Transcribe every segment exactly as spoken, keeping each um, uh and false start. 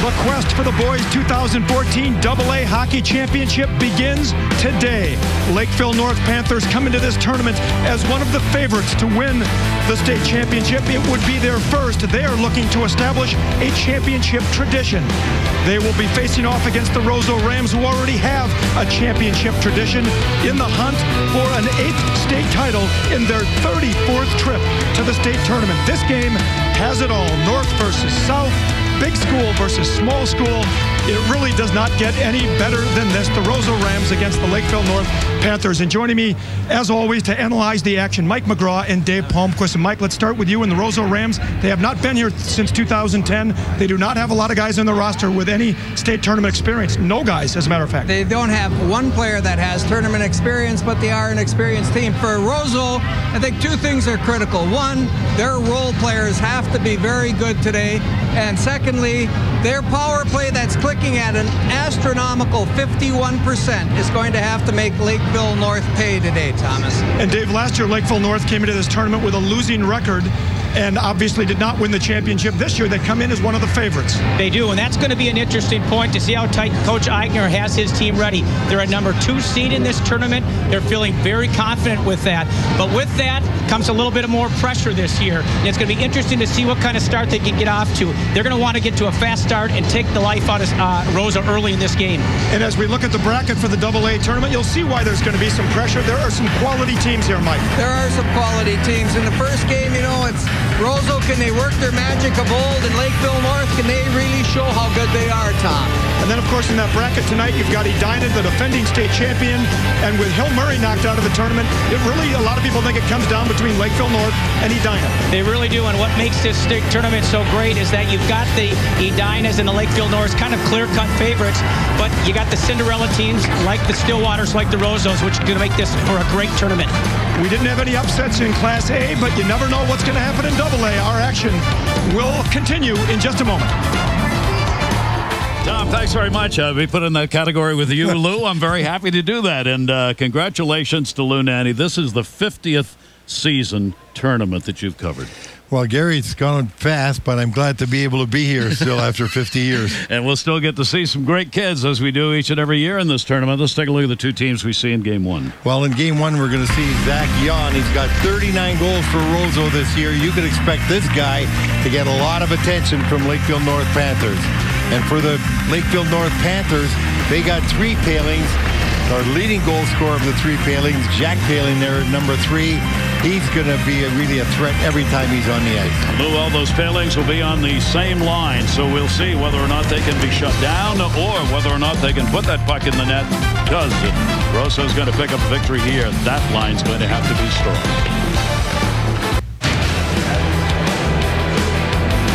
The quest for the boys two thousand fourteen double A Hockey Championship begins today. Lakeville North Panthers come into this tournament as one of the favorites to win the state championship. It would be their first. They are looking to establish a championship tradition. They will be facing off against the Roseau Rams, who already have a championship tradition, in the hunt for an eighth state title in their thirty-fourth trip to the state tournament. This game has it all. North versus South, big school versus small school. It really does not get any better than this. The Roseau Rams against the Lakeville North Panthers. And joining me, as always, to analyze the action, Mike McGraw and Dave Palmquist. And Mike, let's start with you and the Roseau Rams. They have not been here since two thousand ten. They do not have a lot of guys on the roster with any state tournament experience. No guys, as a matter of fact. They don't have one player that has tournament experience, but they are an experienced team. For Roseau, I think two things are critical. One, their role players have to be very good today. And secondly, their power play that's clicking at an astronomical fifty-one percent is going to have to make Lakeville North pay today, Thomas. And Dave, last year Lakeville North came into this tournament with a losing record and obviously did not win the championship. This year they come in as one of the favorites. They do, and that's going to be an interesting point to see how tight Coach Eigner has his team ready. They're a number two seed in this tournament. They're feeling very confident with that. But with that comes a little bit more pressure this year. And it's going to be interesting to see what kind of start they can get off to. They're going to want to get to a fast start and take the life out of uh, Roseau early in this game. And as we look at the bracket for the double A tournament, you'll see why there's going to be some pressure. There are some quality teams here, Mike. There are some quality teams. In the first game, you know, it's Roseau, can they work their magic of old? And Lakeville North, can they really show how good they are, Tom? And then, of course, in that bracket tonight, you've got Edina, the defending state champion. And with Hill Murray knocked out of the tournament, it really, a lot of people think it comes down between Lakeville North and Edina. They really do. And what makes this state tournament so great is that you've got the Edinas and the Lakeville Norths kind of clear-cut favorites. But you got the Cinderella teams like the Stillwaters, like the Roseaus, which is going to make this for a great tournament. We didn't have any upsets in Class A, but you never know what's going to happen in double A. Our action will continue in just a moment. Tom, thanks very much. I'll be put in that category with you, Lou. I'm very happy to do that. And uh, congratulations to Lou Nanne. This is the fiftieth season tournament that you've covered. Well, Gary, it's gone fast, but I'm glad to be able to be here still after fifty years. And we'll still get to see some great kids as we do each and every year in this tournament. Let's take a look at the two teams we see in Game one. Well, in Game one, we're going to see Zach Yawn. He's got thirty-nine goals for Roseau this year. You can expect this guy to get a lot of attention from Lakeville North Panthers. And for the Lakeville North Panthers, they got three Poehlings. Our leading goal scorer of the three Poehlings, Jack Poehling there at number three. He's going to be a, really a threat every time he's on the ice. Lou, all those Poehlings will be on the same line, so we'll see whether or not they can be shut down or whether or not they can put that puck in the net, because Roseau's going to pick up victory here. That line's going to have to be strong.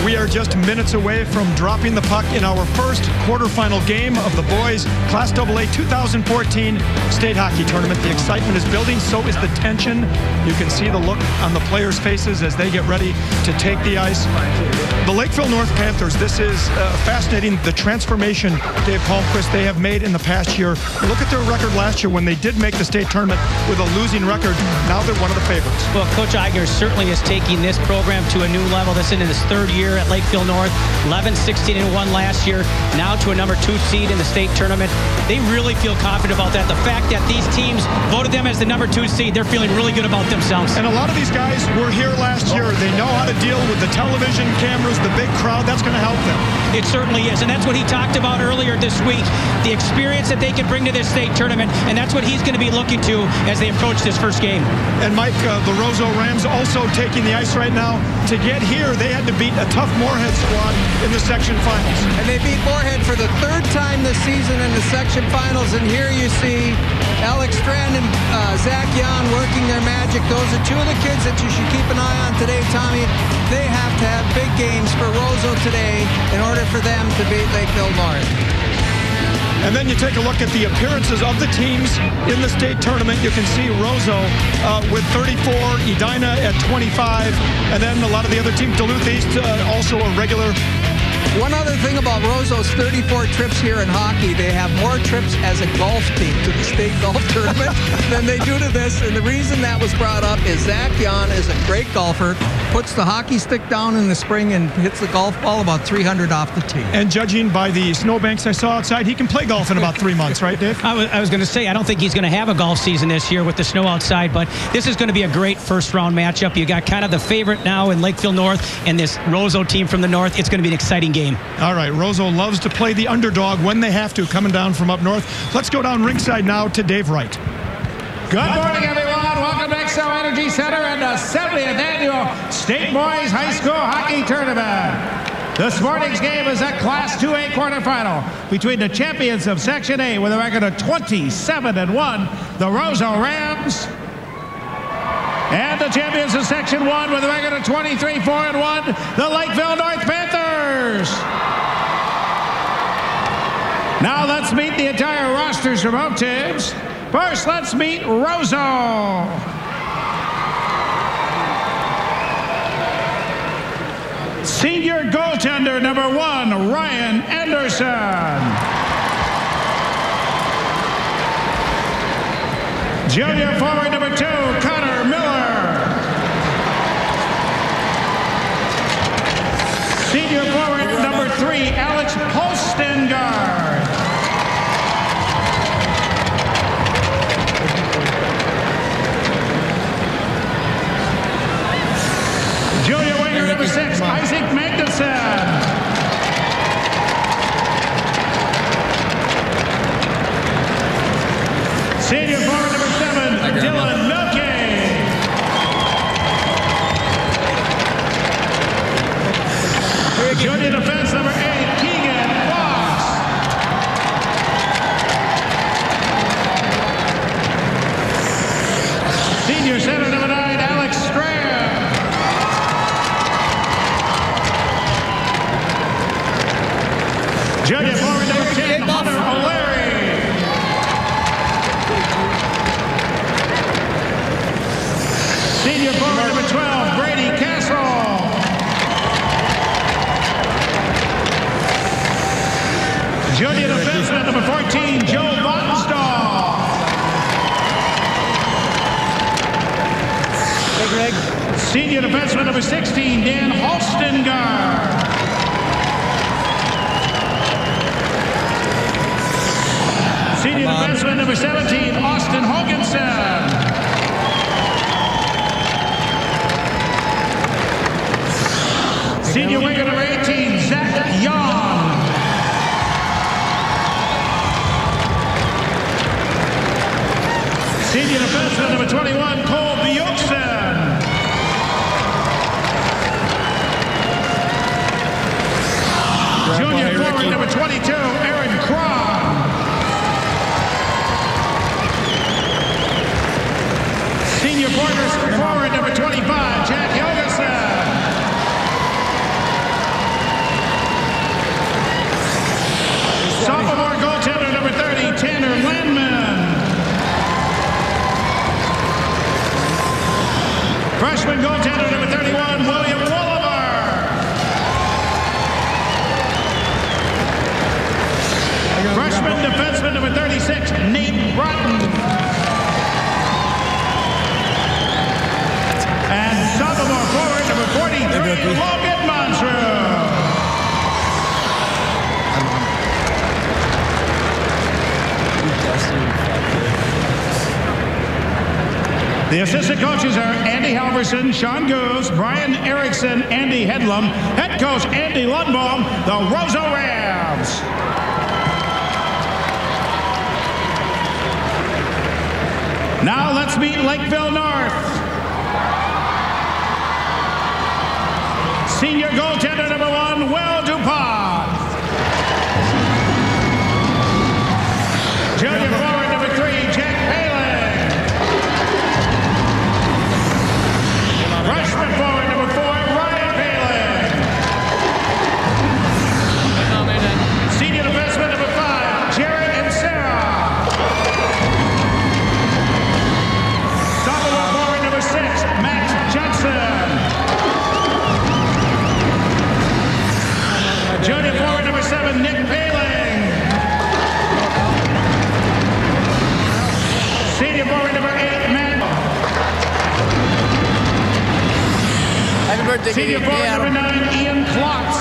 We are just minutes away from dropping the puck in our first quarterfinal game of the boys' Class double A two thousand fourteen state hockey tournament. The excitement is building, so is the tension. You can see the look on the players' faces as they get ready to take the ice. The Lakeville North Panthers, this is uh, fascinating, the transformation, Dave Palmquist, they have made in the past year. Look at their record last year when they did make the state tournament with a losing record. Now they're one of the favorites. Well, Coach Eigner certainly is taking this program to a new level. This is in his third year at Lakeville North, eleven sixteen and one last year, now to a number two seed in the state tournament. They really feel confident about that. The fact that these teams voted them as the number two seed, they're feeling really good about themselves. And a lot of these guys were here last year. They know how to deal with the television cameras, the big crowd. That's going to help them. It certainly is, and that's what he talked about earlier this week, the experience that they can bring to this state tournament, and that's what he's going to be looking to as they approach this first game. And Mike, uh, the Roseau Rams also taking the ice right now. To get here, they had to beat a tough Moorhead squad in the section finals. And they beat Moorhead for the third time this season in the section finals. And here you see Alex Strand and uh, Zach Yawn working their magic. Those are two of the kids that you should keep an eye on today, Tommy. They have to have big games for Roseau today in order for them to beat Lakeville North. And then you take a look at the appearances of the teams in the state tournament. You can see Roseau uh, with thirty-four, Edina at twenty-five, and then a lot of the other teams, Duluth East, uh, also a regular. One other thing about Roseau's thirty-four trips here in hockey, they have more trips as a golf team to the state golf tournament than they do to this. And the reason that was brought up is Zach Yawn is a great golfer. puts the hockey stick down in the spring and hits the golf ball about three hundred off the tee. And judging by the snowbanks I saw outside, he can play golf in about three months, right, Dave? I was, I was going to say, I don't think he's going to have a golf season this year with the snow outside, but this is going to be a great first-round matchup. You got kind of the favorite now in Lakeville North and this Roseau team from the north. It's going to be an exciting game. All right, Roseau loves to play the underdog when they have to, coming down from up north. Let's go down ringside now to Dave Wright. Good morning, everyone. Welcome to Xcel Energy Center and the seventieth Annual State Boys High School Hockey Tournament. This morning's game is a Class two A quarterfinal between the champions of Section A with a record of twenty-seven and one, the Roseau Rams, and the champions of Section one with a record of twenty-three four and one, the Lakeville North Panthers. Now let's meet the entire rosters from both teams. First, let's meet Roseau. Senior goaltender number one, Ryan Anderson. Junior forward number two, Connor Miller. Senior forward number three, Alex Holstengard. Junior winger number six, Isaac Magnuson. Senior forward number seven, Dylan Milkey. Junior defense number eight, Keegan Fox. Senior center number nine, Alex Strand. Junior forward number ten, Hunter O'Leary. Senior forward number twelve, Brady Castle. Junior defenseman number fourteen, Joe Bottenstahl. Senior defenseman number sixteen, Dan Holstengard. Senior defenseman number seventeen, Austin Hoganson. Senior winger number eighteen, Zach Yawn. Senior defenseman number twenty-one, Cole Bjorksen. Junior forward number twenty-two, Aaron Cross. Senior forward number twenty-five, Jack Poehling. Sophomore goaltender number thirty, Tanner Landman. Freshman goaltender number thirty-one, William Wolliver. Freshman defenseman number thirty-six, Nate Broughton. And sophomore forward number forty-three, Logan Montreux. The assistant coaches are Andy Halverson, Sean Goose, Brian Erickson, Andy Hedlum, head coach Andy Lundbaum, the Roseau Rams. Now let's meet Lakeville North. Senior goaltender number one, Will DuPont. Junior forward number three, Jack Poehling. Freshman forward number four, Ryan Poehling. Senior defenseman number five, Jared and Sarah. Sophomore forward number six, Max Johnson. Canadian for number nine, Ian Klotz.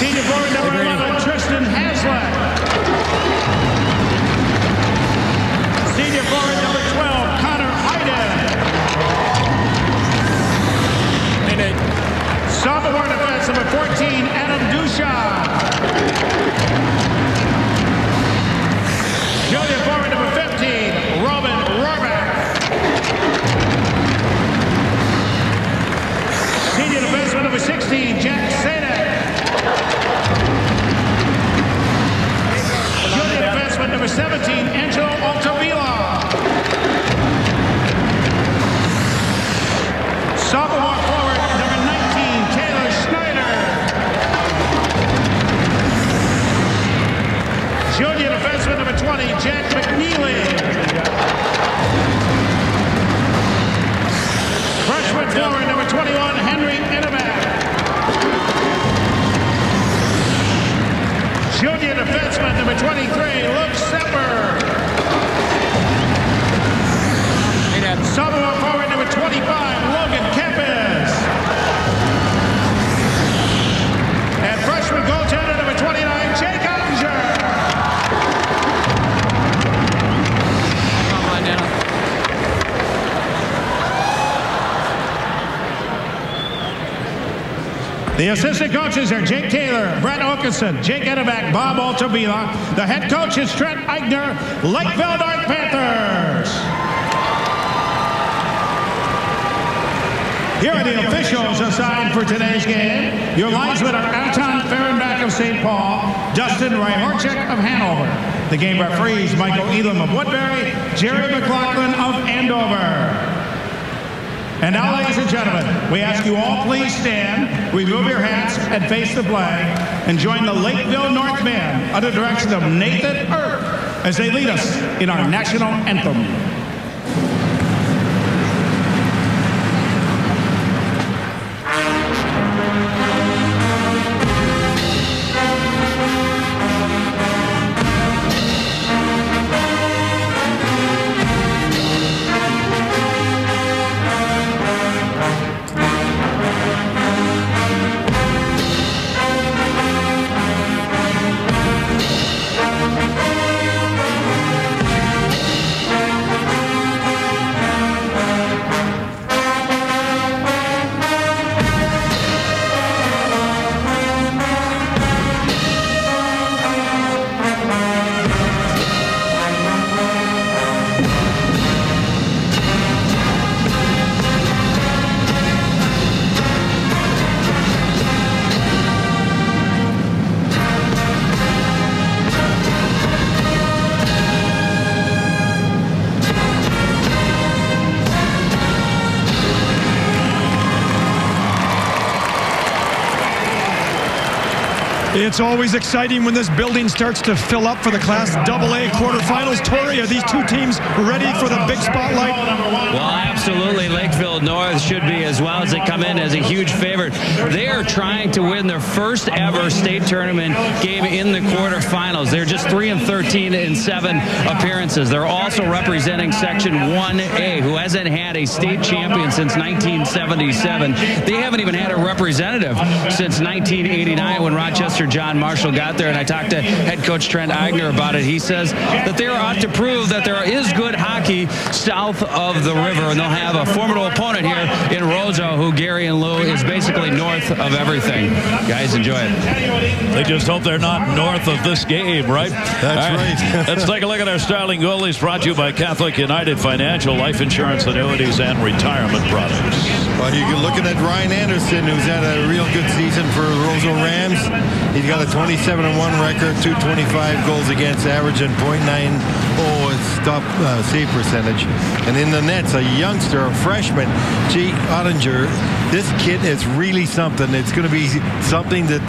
Senior forward number eleven, Tristan Haslett. Senior forward number twelve, Connor Hayden. Sophomore defense number fourteen, Adam Dusha. Junior forward number fifteen, Robin Rohrbeck. Senior defenseman number sixteen, Jack Sadek. Junior defenseman number seventeen, Angelo Altavilla. Sophomore forward number nineteen. Junior defenseman number twenty, Jack McNeely. Freshman forward number twenty-one, Henry Enebak. Junior defenseman number twenty-three, Luke Sepper. Sophomore forward number twenty-five, Logan Campus. And freshman goaltender number twenty-nine, Jake Oettinger. The assistant coaches are Jake Taylor, Brett Oakenson, Jake Enebak, Bob Altavilla. The head coach is Trent Eigner, Lakeville North Panthers. Here are the officials assigned for today's game. Your linesmen are Anton Fehrenbach of Saint Paul, Dustin Ryhorchuk of Hanover. The game referees Michael Elam of Woodbury, Jerry McLaughlin of Andover. And now, ladies and gentlemen, we ask you all please stand, remove your hats, and face the flag, and join the Lakeville Northmen under direction of Nathan Earp as they lead us in our national anthem. It's always exciting when this building starts to fill up for the Class double A quarterfinals. Torrey, are these two teams ready for the big spotlight? Well, absolutely. Lakeville North should be as well as they come in as a huge favorite. They are trying to win their first ever state tournament game in the quarterfinals. They're just three and thirteen in seven appearances. They're also representing Section one A, who hasn't had a state champion since nineteen seventy-seven. They haven't even had a representative since nineteen eighty-nine when Rochester John Marshall got there, and I talked to head coach Trent Eigner about it. He says that they are out to prove that there is good hockey south of the river, and they'll have a formidable opponent here in Roseau, who Gary and Lou is basically north of everything. Guys, enjoy it. They just hope they're not north of this game, right? That's right. right. Let's take a look at our starting goalies, brought to you by Catholic United Financial, life insurance, annuities, and retirement products. Well, you're looking at Ryan Anderson, who's had a real good season for the Roseau Rams. He's got a twenty-seven and one record, two twenty-five goals against average, and point nine oh stop uh, save percentage. And in the nets, a youngster, a freshman, Jake Oettinger. This kid is really something. It's going to be something that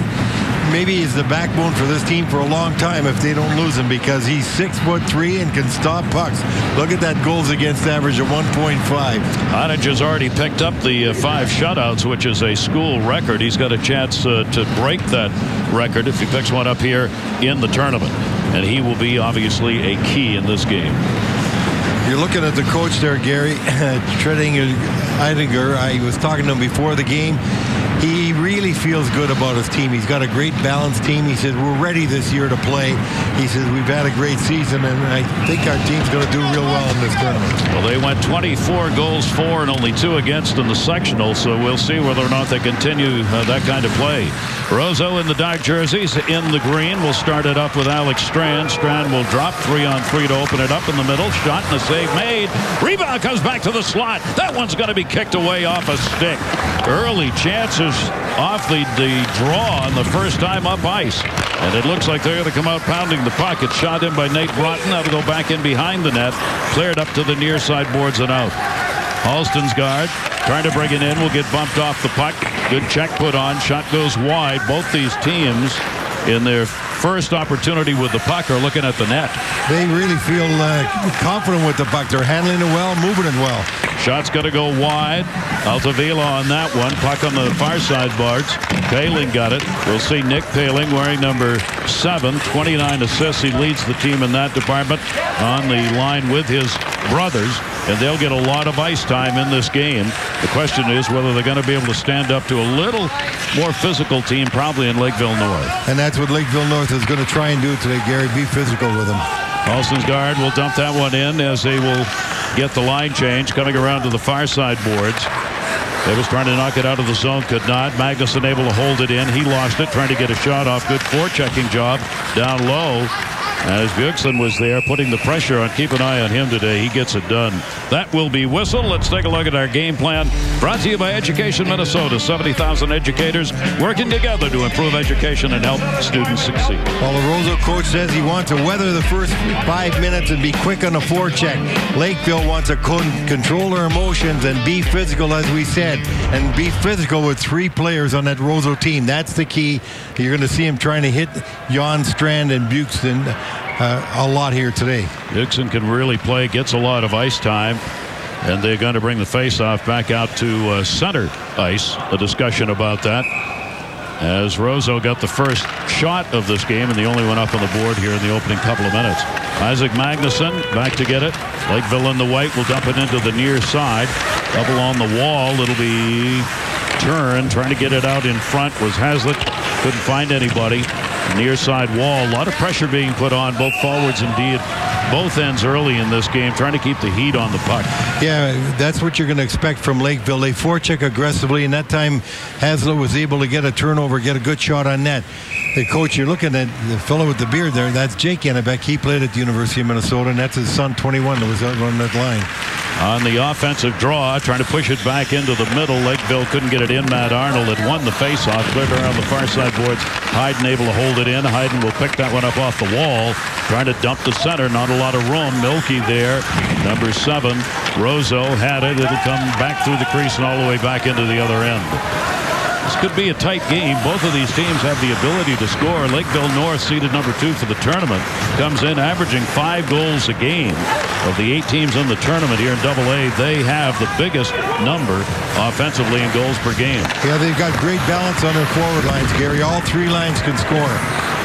maybe is the backbone for this team for a long time if they don't lose him, because he's six foot three and can stop pucks. Look at that goals against average of one point five. Oettinger's already picked up the uh, five shutouts, which is a school record. He's got a chance uh, to break that record if he picks one up here in the tournament, and he will be obviously a key in this game. You're looking at the coach there, Gary. Trent Eigner, I was talking to him before the game. He really feels good about his team. He's got a great balanced team. He said, we're ready this year to play. He says, we've had a great season, and I think our team's going to do real well in this tournament. Well, they went twenty-four goals for and only two against in the sectional, so we'll see whether or not they continue uh, that kind of play. Roseau in the dark jerseys, in the green. We'll start it up with Alex Strand. Strand will drop three on three to open it up in the middle. Shot and a save made. Rebound comes back to the slot. That one's going to be kicked away off a stick. Early chances off the, the draw on the first time up ice, and it looks like they're going to come out pounding the pocket. Shot in by Nate Broughton. That'll go back in behind the net, cleared up to the near side boards and out. Holstengard trying to bring it in, will get bumped off the puck. Good check put on, shot goes wide. Both these teams in their first opportunity with the puck are looking at the net. They really feel uh, confident with the puck. They're handling it well, moving it well. Shot's going to go wide. Altavilla on that one. Puck on the far side boards. Poehling got it. We'll see Nick Poehling wearing number seven. twenty-nine assists. He leads the team in that department on the line with his brothers. And they'll get a lot of ice time in this game. The question is whether they're going to be able to stand up to a little more physical team probably in Lakeville North. And that's what Lakeville North is going to try and do today, Gary. Be physical with them. Holstengard will dump that one in as they will get the line change, coming around to the far side boards. They was trying to knock it out of the zone, could not. Magnuson able to hold it in. He lost it, trying to get a shot off. Good forechecking job down low. As Bjorksen was there, putting the pressure on. Keep an eye on him today. He gets it done. That will be whistle. Let's take a look at our game plan. Brought to you by Education Minnesota. seventy thousand educators working together to improve education and help students succeed. Well, the Roseau coach says he wants to weather the first five minutes and be quick on the forecheck. Lakeville wants to control their emotions and be physical, as we said, and be physical with three players on that Roseau team. That's the key. You're going to see him trying to hit Yawn, Strand, and Bjorksen Uh, a lot here today. Bjorksen can really play, gets a lot of ice time, and they're going to bring the faceoff back out to uh, center ice. A discussion about that as Roseau got the first shot of this game and the only one up on the board here in the opening couple of minutes. Isaac Magnuson back to get it. Lakeville in the white will dump it into the near side. Double on the wall. It'll be turn trying to get it out in front was Haslett. Couldn't find anybody. Near side wall. A lot of pressure being put on both forwards and D at both ends early in this game, trying to keep the heat on the puck. Yeah, that's what you're going to expect from Lakeville. They forecheck aggressively, and that time Haslett was able to get a turnover, get a good shot on net. The coach, you're looking at the fellow with the beard there, that's Jake Enebak. He played at the University of Minnesota, and that's his son, twenty-one, that was out on that line. On the offensive draw, trying to push it back into the middle. Lakeville couldn't get it in. Matt Arnold had won the faceoff, cleared around the far side boards. Hayden able to hold it in. Hayden will pick that one up off the wall. Trying to dump the center. Not a lot of room. Milky there. Number seven. Roseau had it. It'll come back through the crease and all the way back into the other end. This could be a tight game. Both of these teams have the ability to score. Lakeville North, seeded number two for the tournament, comes in averaging five goals a game. Of the eight teams in the tournament here in double A, they have the biggest number offensively in goals per game. Yeah, they've got great balance on their forward lines, Gary. All three lines can score.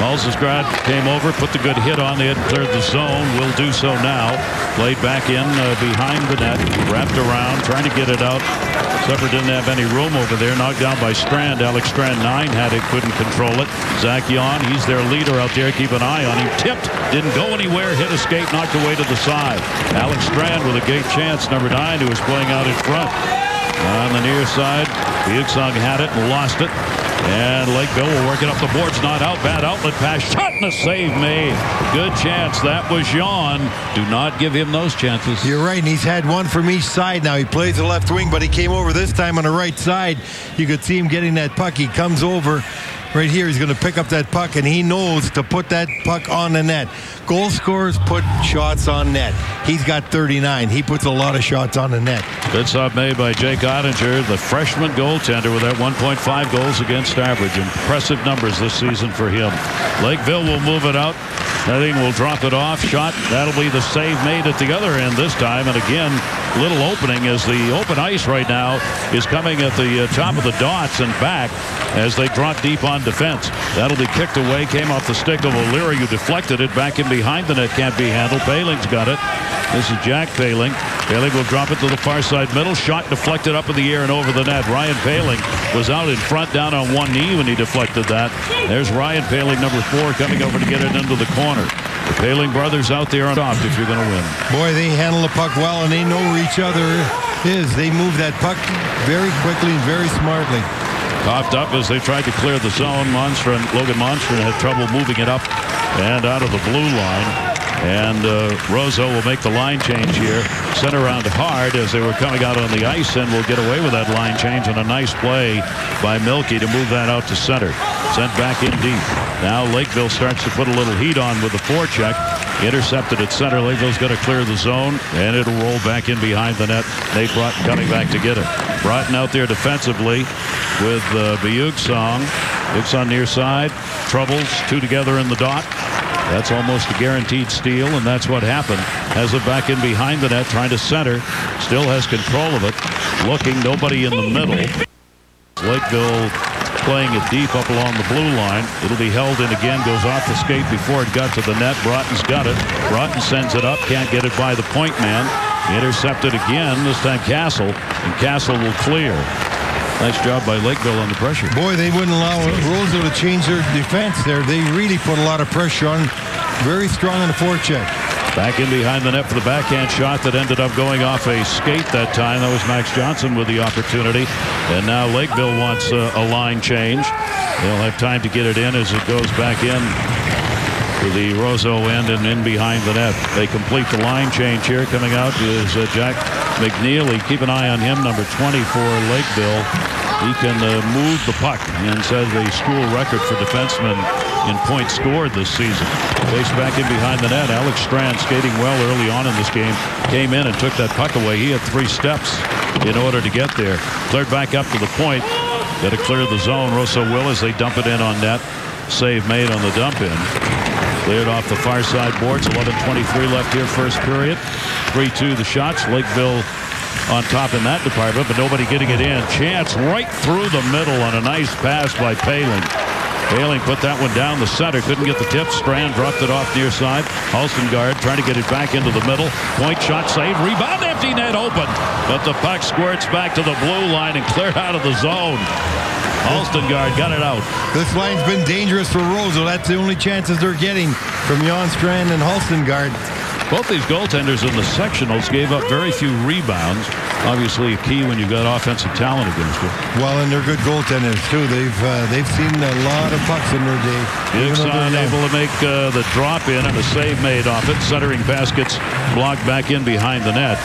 Holstengard came over, put the good hit on. They had cleared the zone. Will do so now. Played back in uh, behind the net. Wrapped around, trying to get it out. Supper didn't have any room over there. Knocked down by Strand. Alex Strand, nine, had it, couldn't control it. Zach Yawn, he's their leader out there. Keep an eye on him. Tipped, didn't go anywhere. Hit a skate, knocked away to the side. Alex Strand with a great chance, number nine, who was playing out in front. On the near side, Bjorksen had it and lost it. And Lakeville will work it up the boards. Not out. Bad outlet pass. Shot and a save made. Good chance. That was Yawn. Do not give him those chances. You're right. And he's had one from each side now. He plays the left wing, but he came over this time on the right side. You could see him getting that puck. He comes over. Right here, he's going to pick up that puck, and he knows to put that puck on the net. Goal scorers put shots on net. He's got thirty-nine. He puts a lot of shots on the net. Good stop made by Jake Oettinger, the freshman goaltender with that one point five goals against average. Impressive numbers this season for him. Lakeville will move it out. Netting will drop it off. Shot. That'll be the save made at the other end this time. And again, little opening, as the open ice right now is coming at the uh, top of the dots and back as they drop deep on defense. That'll be kicked away. Came off the stick of O'Leary, who deflected it back in behind the net. Can't be handled. Poehling's got it. This is Jack Poehling. Poehling will drop it to the far side middle. Shot deflected up in the air and over the net. Ryan Poehling was out in front, down on one knee when he deflected that. There's Ryan Poehling, number four, coming over to get it into the corner. The Poehling brothers out there on top if you're going to win. Boy, they handle the puck well, and they know where each other is. They move that puck very quickly and very smartly. Popped up as they tried to clear the zone. Monstrand, Logan Monstrand had trouble moving it up and out of the blue line. And uh, Roseau will make the line change here. Sent around hard as they were coming out on the ice, and will get away with that line change and a nice play by Milkey to move that out to center. Sent back in deep. Now Lakeville starts to put a little heat on with the forecheck. Intercepted at center. Lakeville's going to clear the zone, and it'll roll back in behind the net. Nate Broughton coming back to get it. Broughton out there defensively with uh, Bjorksen. Bjorksen near side. Troubles. Two together in the dot. That's almost a guaranteed steal, and that's what happened. Has it back in behind the net, trying to center. Still has control of it. Looking. Nobody in the middle. Lakeville playing it deep up along the blue line. It'll be held in again. Goes off the skate before it got to the net. Broughton's got it. Broughton sends it up. Can't get it by the point man. Intercepted again. This time Castle. And Castle will clear. Nice job by Lakeville on the pressure. Boy, they wouldn't allow Roseau to change their defense there. They really put a lot of pressure on. Very strong on the forecheck. Back in behind the net for the backhand shot that ended up going off a skate that time. That was Max Johnson with the opportunity. And now Lakeville wants uh, a line change. They'll have time to get it in as it goes back in to the Roseau end and in behind the net. They complete the line change here. Coming out is uh, Jack McNeely. Keep an eye on him, number twenty for Lakeville. He can uh, move the puck and set the school record for defensemen in points scored this season. Face back in behind the net. Alex Strand, skating well early on in this game, came in and took that puck away. He had three steps in order to get there. Cleared back up to the point. Got to clear the zone. Roseau will as they dump it in on net. Save made on the dump in. Cleared off the far side boards. eleven twenty-three left here, first period. three two the shots. Lakeville on top in that department, but nobody getting it in. Chance right through the middle on a nice pass by Poehling. Poehling put that one down the center. Couldn't get the tip. Strand dropped it off near side. Holstengard trying to get it back into the middle. Point shot, save, rebound, empty net open. But the puck squirts back to the blue line and cleared out of the zone. Holstengard got it out. This line's been dangerous for Roseau. That's the only chances they're getting from Yawn, Strand, and Holstengard. Both these goaltenders in the sectionals gave up very few rebounds. Obviously a key when you've got offensive talent against them. Well, and they're good goaltenders, too. They've uh, they've seen a lot of pucks in their day. Bjorksen able to make uh, the drop in and a save made off it. Centering baskets blocked back in behind the net.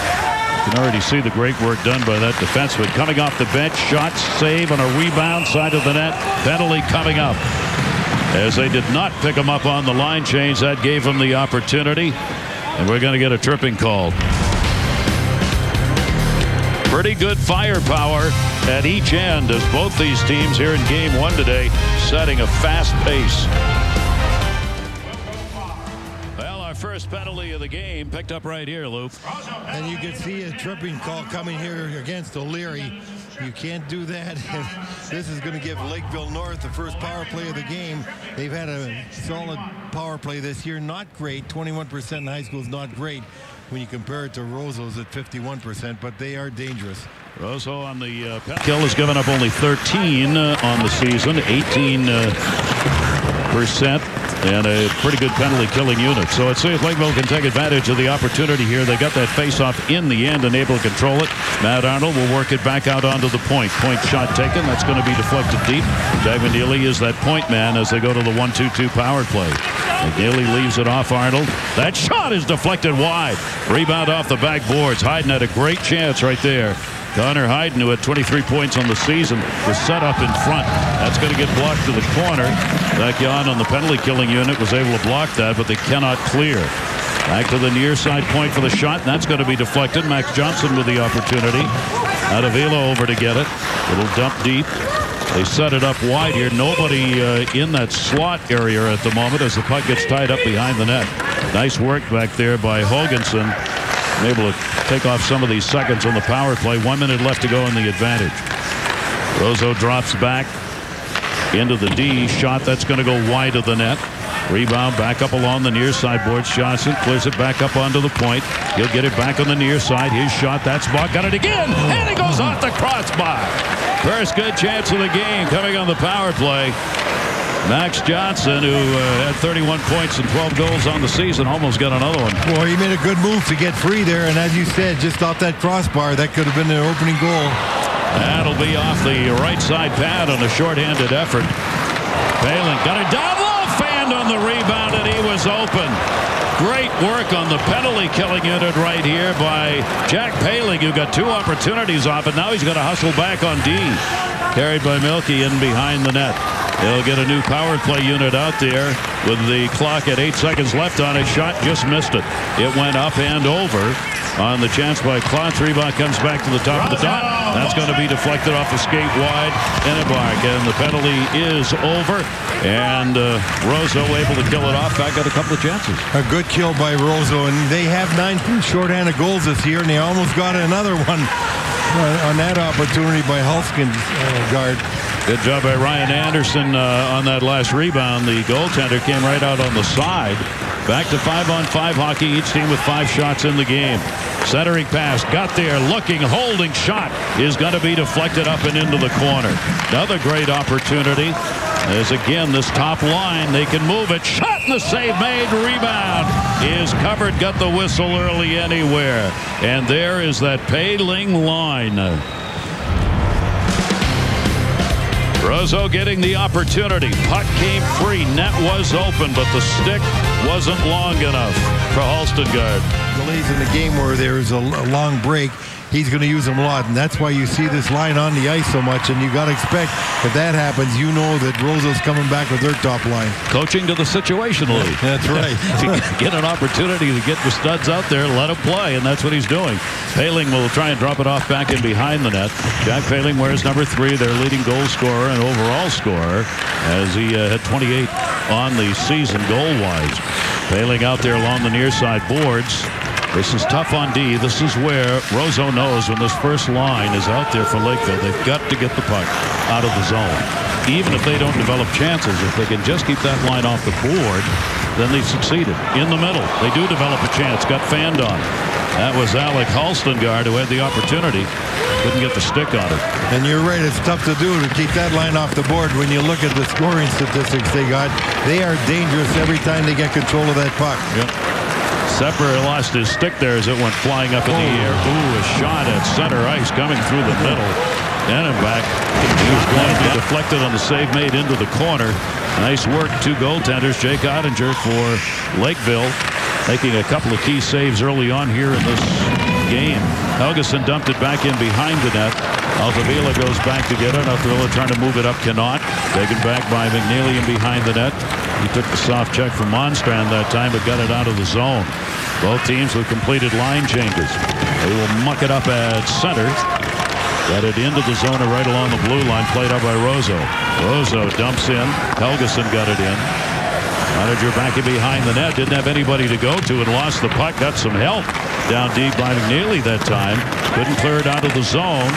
You can already see the great work done by that defenseman. Coming off the bench, shot, save, and a rebound, side of the net. Penalty coming up. As they did not pick him up on the line change, that gave him the opportunity. And we're going to get a tripping call. Pretty good firepower at each end as both these teams here in game one today setting a fast pace. Well, our first penalty of the game picked up right here, Lou. And you can see a tripping call coming here against O'Leary. You can't do that. This is going to give Lakeville North the first power play of the game. They've had a solid power play this year. Not great. twenty-one percent in high school is not great when you compare it to Roseau's at fifty-one percent, but they are dangerous. Roseau on the uh, kill has given up only thirteen uh, on the season, eighteen percent. Uh, And a pretty good penalty killing unit. So it seems Lakeville can take advantage of the opportunity here. They got that faceoff in the end and able to control it. Matt Arnold will work it back out onto the point. Point shot taken. That's going to be deflected deep. Jack McNeely is that point man as they go to the one two two power play. McNeely leaves it off Arnold. That shot is deflected wide. Rebound off the backboards. Hayden had a great chance right there. Connor Hayden, who had twenty-three points on the season, was set up in front. That's going to get blocked to the corner. Zach Yawn on the penalty killing unit was able to block that, but they cannot clear. Back to the near side point for the shot, and that's going to be deflected. Max Johnson with the opportunity. Altavilla over to get it. It'll dump deep. They set it up wide here. Nobody uh, in that slot area at the moment as the puck gets tied up behind the net. Nice work back there by Hoganson. and able to take off some of these seconds on the power play. One minute left to go in the advantage. Roseau drops back into the D. Shot that's going to go wide of the net. Rebound back up along the near side boards. Johnson clears it back up onto the point. He'll get it back on the near side. His shot, that's Bach. Got it again, and it goes off the crossbar. First good chance of the game coming on the power play. Max Johnson, who uh, had thirty-one points and twelve goals on the season, almost got another one. Well, he made a good move to get free there, and as you said, just off that crossbar, that could have been their opening goal. That'll be off the right side pad on a shorthanded effort. Poehling got a double fanned on the rebound, and he was open. Great work on the penalty killing unit right here by Jack Poehling, who got two opportunities off it. Now he's got to hustle back on D. Carried by Milkey in behind the net. They'll get a new power play unit out there with the clock at eight seconds left on it. Shot just missed it. It went up and over on the chance by Klotz. Rebound comes back to the top of the dot. That's going to be deflected off the skate wide. Enebak, and the penalty is over. And uh, Roseau able to kill it off. Back got a couple of chances. A good kill by Roseau, and they have nine shorthanded goals this year, and they almost got another one on that opportunity by Holstengard. Good job by Ryan Anderson uh, on that last rebound. The goaltender came right out on the side. Back to five-on-five hockey, each team with five shots in the game. Centering pass, got there, looking, holding shot is going to be deflected up and into the corner. Another great opportunity. As again, this top line, they can move it. Shot and the save made. Rebound is covered. Got the whistle early anywhere. And there is that Poehling line. Roseau getting the opportunity. Puck came free. Net was open, but the stick wasn't long enough for Holstengard. Delays in the game where there's a long break, he's going to use them a lot, and that's why you see this line on the ice so much, and you got to expect if that happens, you know that Roseau's coming back with their top line. Coaching to the situationally. That's right. Get an opportunity to get the studs out there, let him play, and that's what he's doing. Poehling will try and drop it off back in behind the net. Jack Poehling wears number three, their leading goal scorer and overall scorer, as he uh, had twenty-eight on the season goal-wise. Poehling out there along the near side boards. This is tough on D. This is where Roseau knows when this first line is out there for Lakeville, they've got to get the puck out of the zone. Even if they don't develop chances, if they can just keep that line off the board, then they've succeeded. In the middle, they do develop a chance. Got fanned on. That was Alex Holstengard who had the opportunity. Couldn't get the stick on it. And you're right, it's tough to do to keep that line off the board. When you look at the scoring statistics they got, they are dangerous every time they get control of that puck. Yep. Sepper lost his stick there as it went flying up in the air. Ooh, a shot at center ice coming through the middle. Enebak, he was going to be deflected on the save made into the corner. Nice work, two goaltenders. Jake Oettinger for Lakeville, making a couple of key saves early on here in this game. Helgeson dumped it back in behind the net. Altavilla goes back to get it. Altavilla trying to move it up, cannot. Taken back by McNeely in behind the net. He took the soft check from Monstrand that time, but got it out of the zone. Both teams with completed line changes. They will muck it up at center. Got it into the zone right along the blue line, played out by Roseau. Roseau dumps in. Helgeson got it in. Manager back in behind the net. Didn't have anybody to go to and lost the puck. Got some help down deep by McNeely that time. Couldn't clear it out of the zone.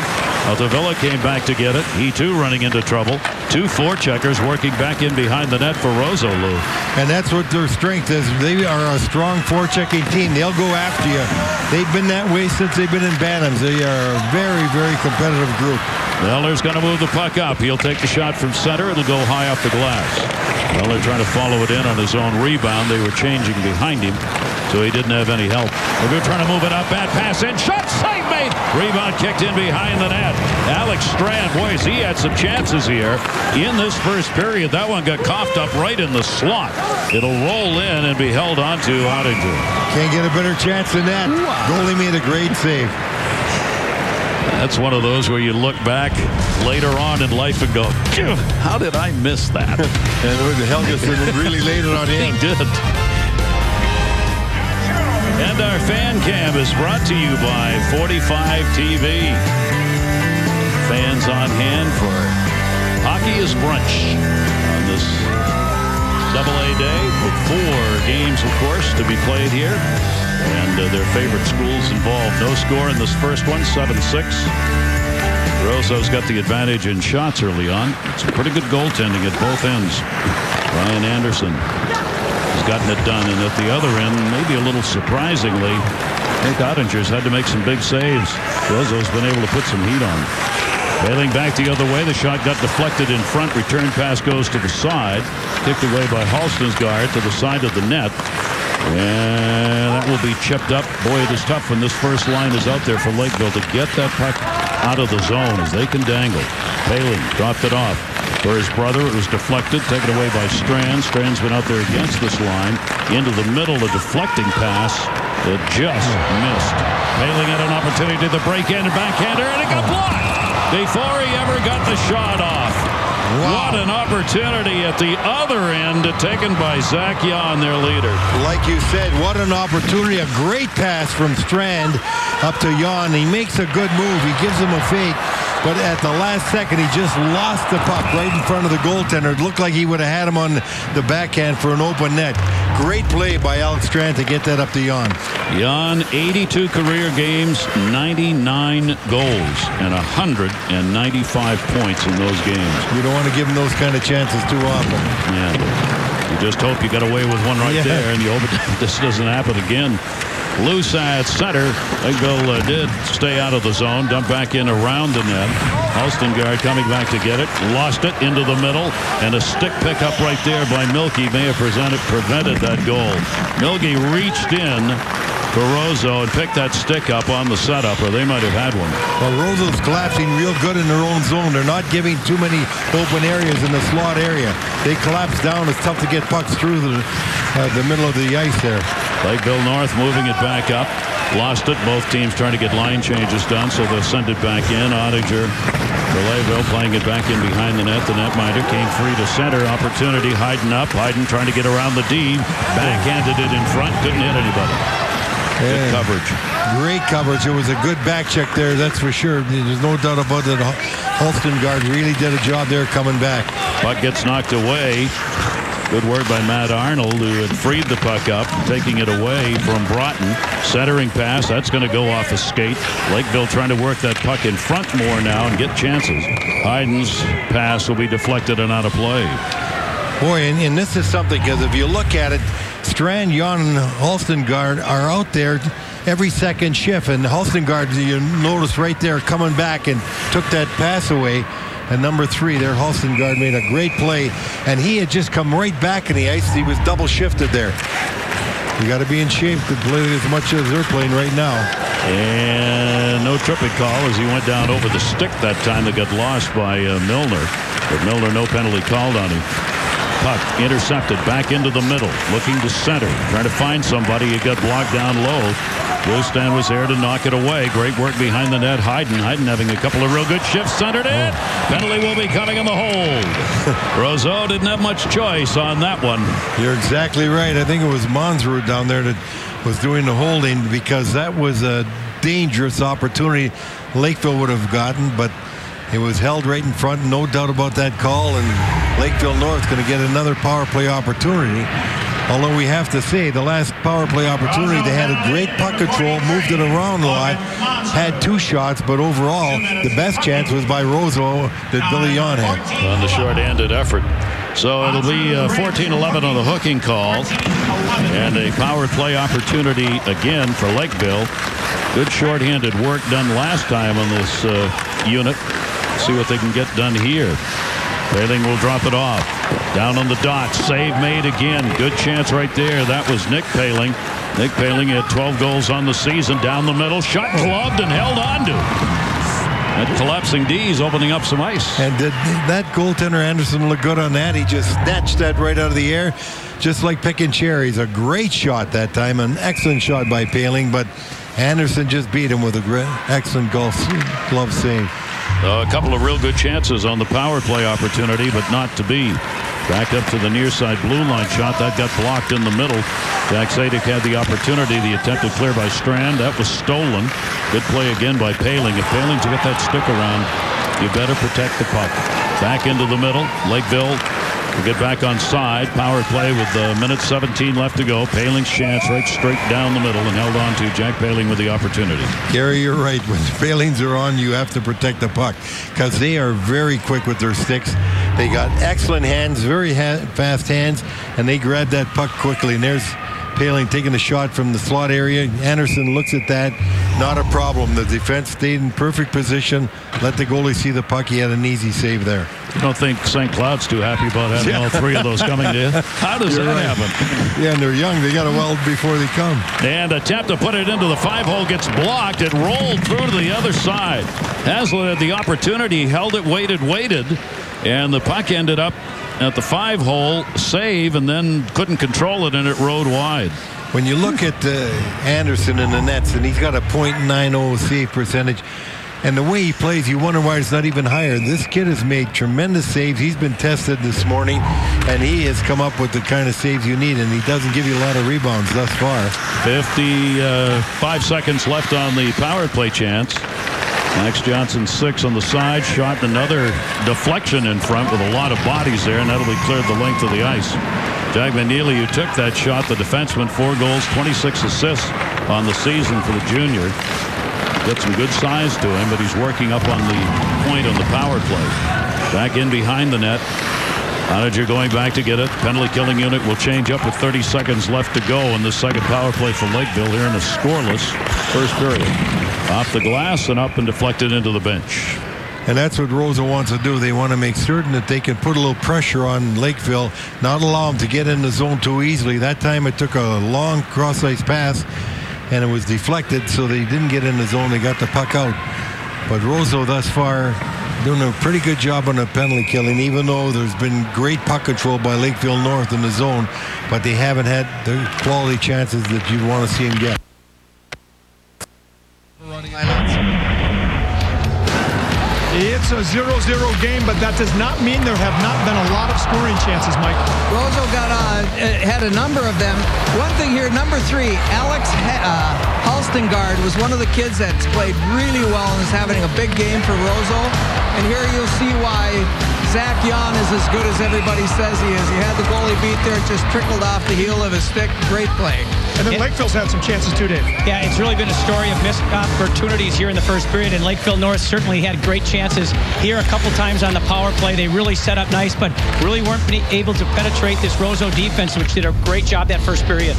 Altavilla came back to get it. He, too, running into trouble. Two forecheckers working back in behind the net for Roseau, Lou. And that's what their strength is. They are a strong forechecking team. They'll go after you. They've been that way since they've been in Bantams. They are a very, very competitive group. Miller's going to move the puck up. He'll take the shot from center. It'll go high off the glass. Miller trying to follow it in on his own rebound. They were changing behind him, so he didn't have any help. They're trying to move it up. Bad pass in. Shot, save made. Rebound kicked in behind the net. Alex Strand, boys, he had some chances here in this first period. That one got coughed up right in the slot. It'll roll in and be held on to Oettinger. Can't get a better chance than that. Wow. Goalie made a great save. That's one of those where you look back later on in life and go, how did I miss that? And Helgeson really laid it on him. He did. And our fan cam is brought to you by forty-five T V. Fans on hand for Hockey is Brunch on this double A day with four games, of course, to be played here. and uh, their favorite schools involved. No score in this first one, seven six. Roseau's got the advantage in shots early on. It's a pretty good goaltending at both ends. Ryan Anderson has gotten it done, and at the other end, maybe a little surprisingly, Jake Oettinger's had to make some big saves. Roseau's been able to put some heat on. Poehling back the other way. The shot got deflected in front. Return pass goes to the side, kicked away by Holstengard to the side of the net. And that will be chipped up. Boy, it is tough when this first line is out there for Lakeville to get that puck out of the zone as they can dangle. Poehling dropped it off for his brother. It was deflected, taken away by Strand. Strand's been out there against this line. Into the middle, a deflecting pass that just missed. Poehling had an opportunity to the break in and backhander, and it got blocked before he ever got the shot off. Wow. What an opportunity at the other end, taken by Zach Yawn, their leader. Like you said, what an opportunity. A great pass from Strand up to Yawn. He makes a good move. He gives him a fake. But at the last second, he just lost the puck right in front of the goaltender. It looked like he would have had him on the backhand for an open net. Great play by Alex Strand to get that up to Yawn. Yawn, eighty-two career games, ninety-nine goals, and one hundred ninety-five points in those games. You don't want to give him those kind of chances too often. Yeah. You just hope you got away with one right yeah. there, and you hope this doesn't happen again. Loose at center. Lakeville uh, did stay out of the zone. Dumped back in around the net. Holstengard coming back to get it. Lost it into the middle. And a stick pick up right there by Milkey may have presented, prevented that goal. Milkey reached in for Roseau and picked that stick up on the setup, or they might have had one. Well, Roseau's collapsing real good in their own zone. They're not giving too many open areas in the slot area. They collapse down. It's tough to get pucks through the, uh, the middle of the ice there. Lakeville North moving it back up. Lost it. Both teams trying to get line changes done, so they'll send it back in. Oettinger for Lakeville playing it back in behind the net. The netminder came free to center. Opportunity. Hayden up. Hayden trying to get around the D. Backhanded it in front. Didn't hit anybody. Good coverage. Great coverage. It was a good back check there, that's for sure. There's no doubt about it. Holstengard really did a job there coming back. Puck gets knocked away. Good work by Matt Arnold, who had freed the puck up, taking it away from Broughton. Centering pass. That's going to go off a skate. Lakeville trying to work that puck in front more now and get chances. Hayden's pass will be deflected and out of play. Boy, and, and this is something, because if you look at it, Strand, Yawn, and Holstengard are out there every second shift, and Holstengard, you notice right there, coming back and took that pass away. And number three there, Holstengard made a great play, and he had just come right back in the ice. He was double shifted there. You got to be in shape to play as much as they're playing right now. And no tripping call as he went down over the stick that time that got lost by uh, Milner. But Milner, no penalty called on him. Puck intercepted back into the middle, looking to center, trying to find somebody. It got blocked down low. Rostand was there to knock it away. Great work behind the net. Hayden, Hayden having a couple of real good shifts, centered it. Oh. Penalty will be coming on the hold. Roseau didn't have much choice on that one. You're exactly right. I think it was Montreux down there that was doing the holding, because that was a dangerous opportunity Lakeville would have gotten, but it was held right in front, no doubt about that call, and Lakeville North's going to get another power play opportunity. Although we have to say, the last power play opportunity, they had a great puck control, moved it around a lot, had two shots, but overall, the best chance was by Roseau that Billy Yawn had. On the short-handed effort. So it'll be uh, fourteen eleven on the hooking call, and a power play opportunity again for Lakeville. Good short-handed work done last time on this uh, unit. See what they can get done here. Poehling will drop it off. Down on the dot. Save made again. Good chance right there. That was Nick Poehling. Nick Poehling had twelve goals on the season. Down the middle. Shot clubbed and held on to. That collapsing D is opening up some ice. And did that goaltender Anderson look good on that? He just snatched that right out of the air, just like picking cherries. A great shot that time. An excellent shot by Poehling, but Anderson just beat him with a excellent golf glove save. Uh, a couple of real good chances on the power play opportunity, but not to be. Back up to the near side blue line shot. That got blocked in the middle. Jack Sadek had the opportunity. The attempted clear by Strand. That was stolen. Good play again by Poehling. If Poehling's got that stick around, you better protect the puck. Back into the middle. Lakeville We'll get back on side. Power play with the minute seventeen left to go. Poehling's chance right straight down the middle and held on to Jack Poehling with the opportunity. Gary, you're right. When the Poehlings are on, you have to protect the puck because they are very quick with their sticks. They got excellent hands, very ha fast hands, and they grab that puck quickly. And there's Poehling taking the shot from the slot area. Anderson looks at that. Not a problem. The defense stayed in perfect position. Let the goalie see the puck. He had an easy save there. I don't think Saint Cloud's too happy about having yeah. all three of those coming to you. How does You're that right. happen? Yeah, and they're young. They got to weld before they come. And attempt to put it into the five-hole gets blocked. It rolled through to the other side. Haslett had the opportunity, held it, waited, waited, and the puck ended up at the five-hole, save, and then couldn't control it, and it rode wide. When you look at uh, Anderson in the nets, and he's got a point nine oh save percentage, and the way he plays, you wonder why it's not even higher. This kid has made tremendous saves. He's been tested this morning, and he has come up with the kind of saves you need, and he doesn't give you a lot of rebounds thus far. fifty-five seconds left on the power play chance. Max Johnson six on the side shot, another deflection in front with a lot of bodies there, and that'll be cleared the length of the ice. Jack McNeely, who took that shot, the defenseman, four goals, twenty-six assists on the season for the junior. Got some good size to him, but he's working up on the point on the power play. Back in behind the net. Oettinger going back to get it. Penalty killing unit will change up with thirty seconds left to go in the second power play for Lakeville here in a scoreless first period. Off the glass and up and deflected into the bench. And that's what Roseau wants to do. They want to make certain that they can put a little pressure on Lakeville, not allow them to get in the zone too easily. That time it took a long cross-ice pass, and it was deflected, so they didn't get in the zone. They got the puck out. But Roseau thus far doing a pretty good job on the penalty killing, even though there's been great puck control by Lakeville North in the zone, but they haven't had the quality chances that you'd want to see them get. It's a zero zero game, but that does not mean there have not been a lot of scoring chances, Mike. Roseau got, uh, had a number of them. One thing here, number three, Alex uh, Holstengard was one of the kids that's played really well and is having a big game for Roseau. And here you'll see why Zach Yawn is as good as everybody says he is. He had the goalie beat there. It just trickled off the heel of his stick. Great play. And then it, Lakeville's had some chances too, Dave. Yeah, it's really been a story of missed opportunities here in the first period, and Lakeville North certainly had great chances here a couple times on the power play. They really set up nice, but really weren't able to penetrate this Roseau defense, which did a great job that first period.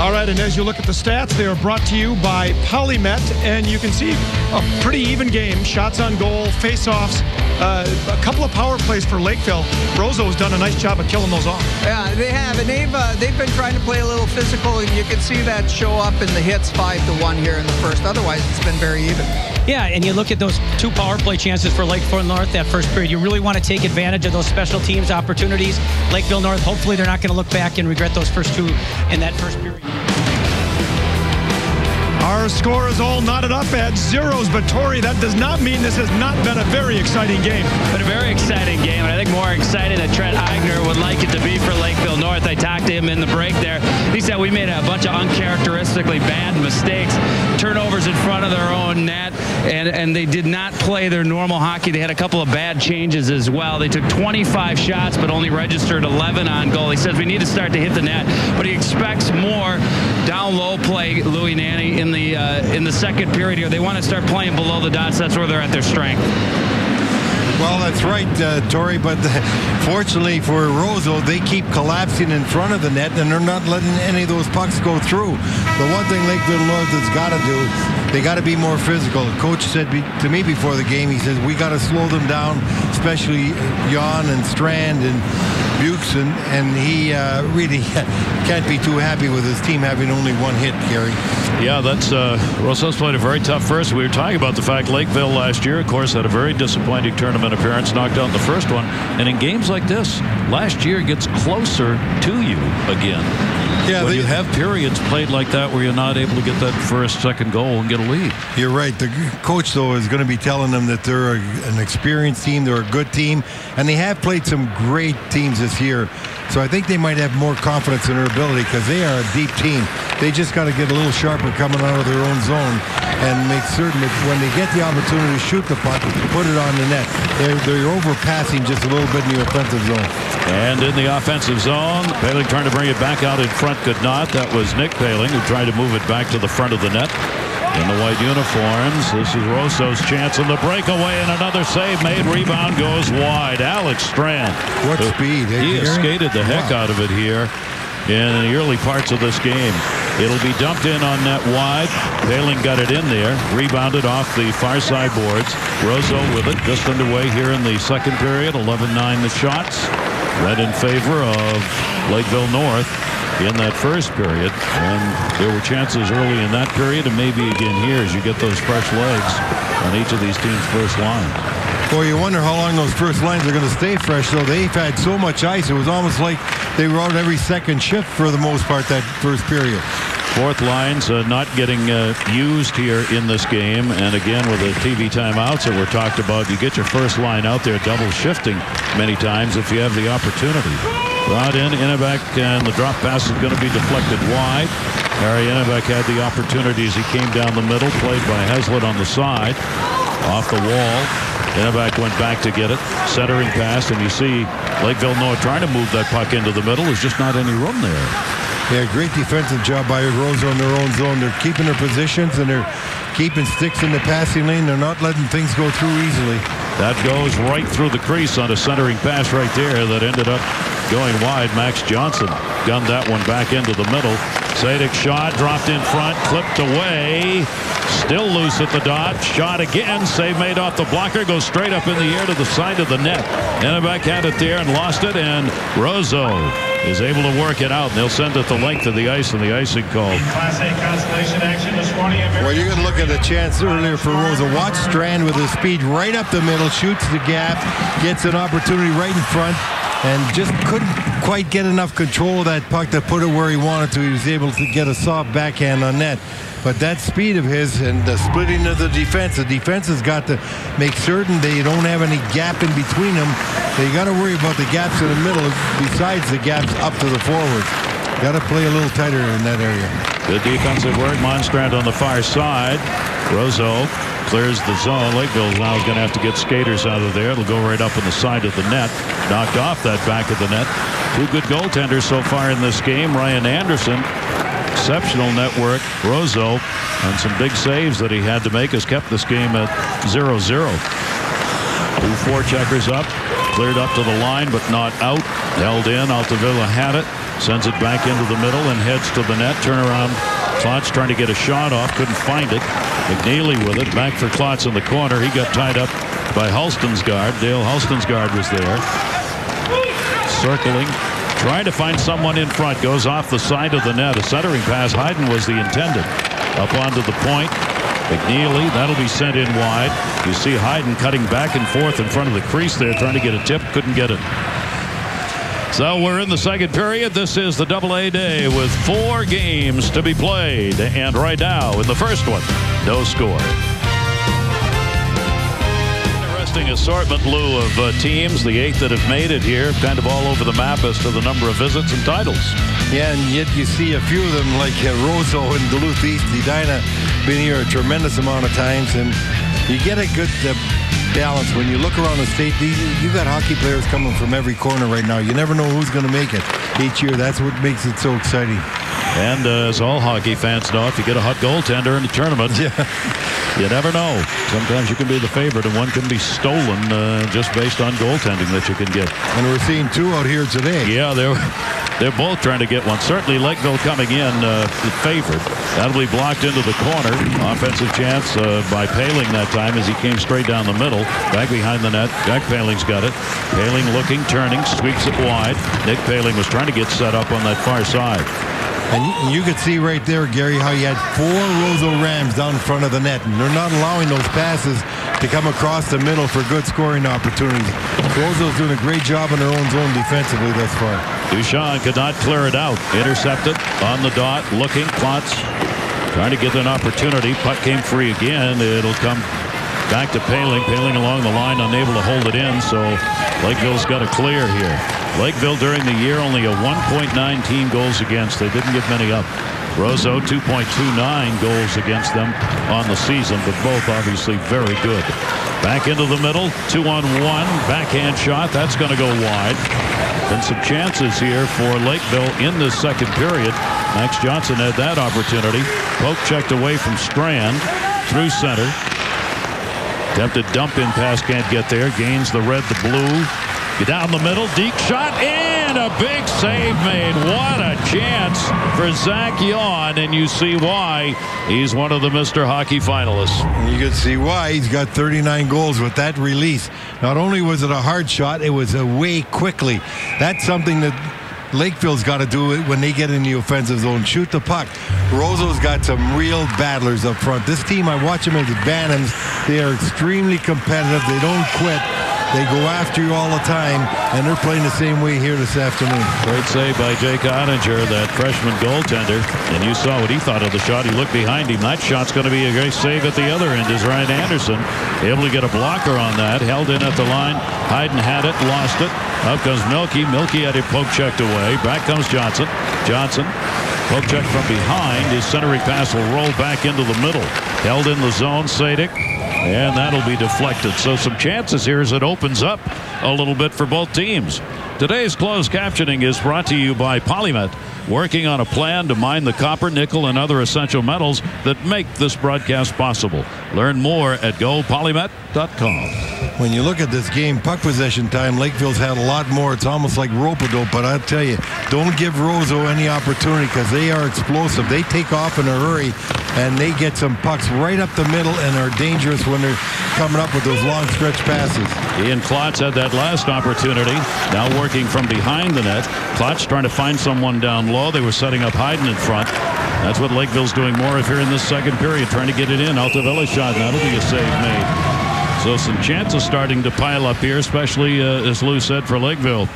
All right, and as you look at the stats, they are brought to you by Polymet, and you can see a pretty even game. Shots on goal, face-offs, uh, a couple of power plays for Lakeville. Roseau's done a nice job of killing those off. Yeah, they have, and they've, uh, they've been trying to play a little physical, and you can see that show up in the hits five to one here in the first. Otherwise, it's been very even. Yeah, and you look at those two power play chances for Lakeville North that first period. You really want to take advantage of those special teams opportunities. Lakeville North, hopefully they're not going to look back and regret those first two in that first period. Our score is all knotted up at zeros, but Torrey, that does not mean this has not been a very exciting game. But a very exciting game, and I think more exciting than Trent Eigner would like it to be for Lakeville North. I talked to him in the break there. He said we made a bunch of uncharacteristically bad mistakes, turnovers in front of their own net, and, and they did not play their normal hockey. They had a couple of bad changes as well. They took twenty-five shots, but only registered eleven on goal. He says we need to start to hit the net, but he expects more down low play, Lou Nanne, in the uh, in the second period here. They want to start playing below the dots. That's where they're at their strength. Well, that's right, uh, Torrey, but the, fortunately for Roseau, they keep collapsing in front of the net, and they're not letting any of those pucks go through. The one thing Lakeville North has got to do, they got to be more physical. The coach said be, to me before the game, he says, we got to slow them down, especially Yawn and Strand and Bjorksen, and he uh, really can't be too happy with his team having only one hit, Gary. Yeah, that's uh, Roseau's played a very tough first. We were talking about the fact Lakeville last year, of course, had a very disappointing tournament appearance, knocked out the first one. And in games like this, last year gets closer to you again. Yeah, when they, you have periods played like that where you're not able to get that first, second goal and get a lead. You're right. The coach, though, is going to be telling them that they're an experienced team, they're a good team, and they have played some great teams this year. So I think they might have more confidence in their ability because they are a deep team. They just got to get a little sharper coming out of their own zone and make certain that when they get the opportunity to shoot the puck, put it on the net. They're, they're overpassing just a little bit in the offensive zone. And in the offensive zone, Poehling trying to bring it back out in front, could not. That was Nick Poehling who tried to move it back to the front of the net. In the white uniforms, this is Roseau's chance on the breakaway, and another save made. Rebound goes wide. Alex Strand. What who, speed. He has skated the heck wow. out of it here in the early parts of this game. It'll be dumped in on net wide. Poehling got it in there. Rebounded off the far side boards. Roseau with it. Just underway here in the second period. eleven nine the shots. Red in favor of Lakeville North in that first period, and there were chances early in that period and maybe again here as you get those fresh legs on each of these teams' first lines. Well, you wonder how long those first lines are going to stay fresh, though. They've had so much ice, it was almost like they were out every second shift for the most part that first period. Fourth lines uh, not getting uh, used here in this game, and again with the T V timeouts that were talked about, you get your first line out there double shifting many times if you have the opportunity. Brought in Enebak, and the drop pass is going to be deflected wide. Harry Enebak had the opportunities. He came down the middle, played by Haslett on the side, off the wall. Enebak went back to get it. Centering pass, and you see Lakeville North trying to move that puck into the middle. There's just not any room there. Yeah, great defensive job by Roseau in their own zone. They're keeping their positions, and they're keeping sticks in the passing lane. They're not letting things go through easily. That goes right through the crease on a centering pass right there that ended up going wide. Max Johnson gunned that one back into the middle. Sadek shot, dropped in front, clipped away. Still loose at the dot. Shot again. Save made off the blocker. Goes straight up in the air to the side of the net. Enebak had it there and lost it. And Roseau is able to work it out. And they'll send it the length of the ice and the icing call. Class A consolation action this morning. Well, you're going to look at a chance earlier for Roseau. Watch Strand with his speed right up the middle. Shoots the gap. Gets an opportunity right in front. And just couldn't quite get enough control of that puck to put it where he wanted to. He was able to get a soft backhand on net. But that speed of his and the splitting of the defense, the defense has got to make certain they don't have any gap in between them. They got to worry about the gaps in the middle besides the gaps up to the forwards. Got to play a little tighter in that area. Good defensive work. Monstrand on the far side. Roseau clears the zone. Lakeville's now going to have to get skaters out of there. It'll go right up on the side of the net. Knocked off that back of the net. Two good goaltenders so far in this game. Ryan Anderson, exceptional network. Roseau, and some big saves that he had to make, has kept this game at zero zero. Two forecheckers up. Cleared up to the line, but not out. Held in. Altavilla had it. Sends it back into the middle and heads to the net. Turnaround. Klotz trying to get a shot off. Couldn't find it. McNeely with it. Back for Klotz in the corner. He got tied up by Holstengard. Dale Holstengard was there. Circling. Trying to find someone in front. Goes off the side of the net. A centering pass. Hayden was the intended. Up onto the point. McNeely. That'll be sent in wide. You see Hayden cutting back and forth in front of the crease there. Trying to get a tip. Couldn't get it. So we're in the second period. This is the Double A day with four games to be played. And right now, in the first one, no score. Interesting assortment, Lou, of uh, teams, the eight that have made it here, kind of all over the map as to the number of visits and titles. Yeah, and yet you see a few of them, like uh, Roseau and Duluth East. Edina been here a tremendous amount of times, and you get a good... Uh, balance when you look around the state. These, you got hockey players coming from every corner right now. You never know who's going to make it each year. That's what makes it so exciting. And uh, as all hockey fans know, if you get a hot goaltender in the tournament, yeah. you never know. Sometimes you can be the favorite, and one can be stolen uh, just based on goaltending that you can get. And we're seeing two out here today. Yeah, they're they're both trying to get one. Certainly, Lakeville coming in uh, the favorite. That'll be blocked into the corner. Offensive chance uh, by Poehling that time as he came straight down the middle. Back behind the net. Jack Poehling's got it. Poehling looking, turning, sweeps it wide. Nick Poehling was trying to get set up on that far side. And you could see right there, Gary, how you had four Roseau Rams down in front of the net. And they're not allowing those passes to come across the middle for good scoring opportunities. Roseau's doing a great job in their own zone defensively thus far. Dusha could not clear it out. Intercepted on the dot, looking. Klotz trying to get an opportunity. Puck came free again. It'll come back to Poehling. Poehling along the line, unable to hold it in. So Lakeville's got a clear here. Lakeville during the year only a one point nine team goals against. They didn't give many up. Roseau two point two nine goals against them on the season, but both obviously very good. Back into the middle, two on one, backhand shot, that's going to go wide. Been some chances here for Lakeville in this second period. Max Johnson had that opportunity. Pope checked away from Strand through center. Attempted dump in pass, can't get there. Gains the red, the blue. Get down the middle, deep shot, and a big save made. What a chance for Zach Yawn, and you see why he's one of the Mister Hockey finalists. You can see why he's got thirty-nine goals with that release. Not only was it a hard shot, it was away quickly. That's something that Lakeville's got to do when they get in the offensive zone. Shoot the puck. Roseau's got some real battlers up front. This team, I watch them as Bantams. They are extremely competitive. They don't quit. They go after you all the time, and they're playing the same way here this afternoon. Great save by Jake Oettinger, that freshman goaltender. And you saw what he thought of the shot. He looked behind him. That shot's going to be a great save at the other end. Is Ryan Anderson able to get a blocker on that? Held in at the line. Hayden had it, lost it. Up comes Milkey. Milkey had it poke checked away. Back comes Johnson. Johnson. Poke check from behind. His centering pass will roll back into the middle. Held in the zone, Sadik. And that'll be deflected. So some chances here as it opens up a little bit for both teams. Today's closed captioning is brought to you by Polymet, working on a plan to mine the copper, nickel, and other essential metals that make this broadcast possible. Learn more at go polymet dot com. When you look at this game, puck possession time, Lakeville's had a lot more. It's almost like rope-a-dope, but I'll tell you, don't give Roseau any opportunity because they are explosive. They take off in a hurry, and they get some pucks right up the middle and are dangerous when they're coming up with those long stretch passes. Ian Klotz had that last opportunity, now working from behind the net. Klotz trying to find someone down low. They were setting up Hayden in front. That's what Lakeville's doing more of here in this second period, trying to get it in. Altavilla shot, and that'll be a save made. So some chances starting to pile up here, especially, uh, as Lou said, for Lakeville.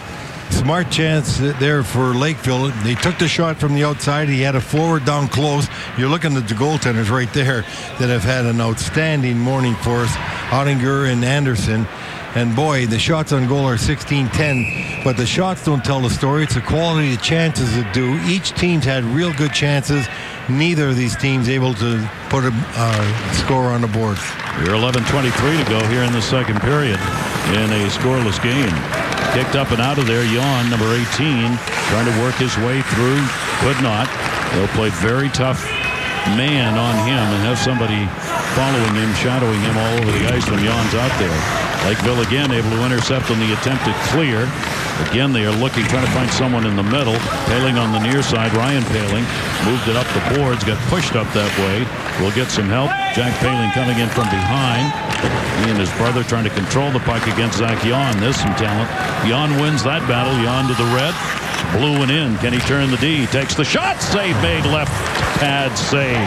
Smart chance there for Lakeville. They took the shot from the outside. He had a forward down close. You're looking at the goaltenders right there that have had an outstanding morning for us, Oettinger and Anderson. And boy, the shots on goal are sixteen ten, but the shots don't tell the story. It's the quality of chances that do. Each team's had real good chances. Neither of these teams able to put a uh, score on the board. We're eleven twenty-three to go here in the second period in a scoreless game. Kicked up and out of there. Yawn, number eighteen, trying to work his way through. Could not. They'll play very tough man on him and have somebody following him, shadowing him all over the ice when Yawn's out there. Lakeville again able to intercept on the attempted clear. Again, they are looking, trying to find someone in the middle. Poehling on the near side. Ryan Poehling moved it up the boards, got pushed up that way. Will get some help. Jack Poehling coming in from behind. He and his brother trying to control the puck against Zach Yawn. There's some talent. Yawn wins that battle. Yawn to the red. Blue and in. Can he turn the D? Takes the shot. Save made. Left pad save.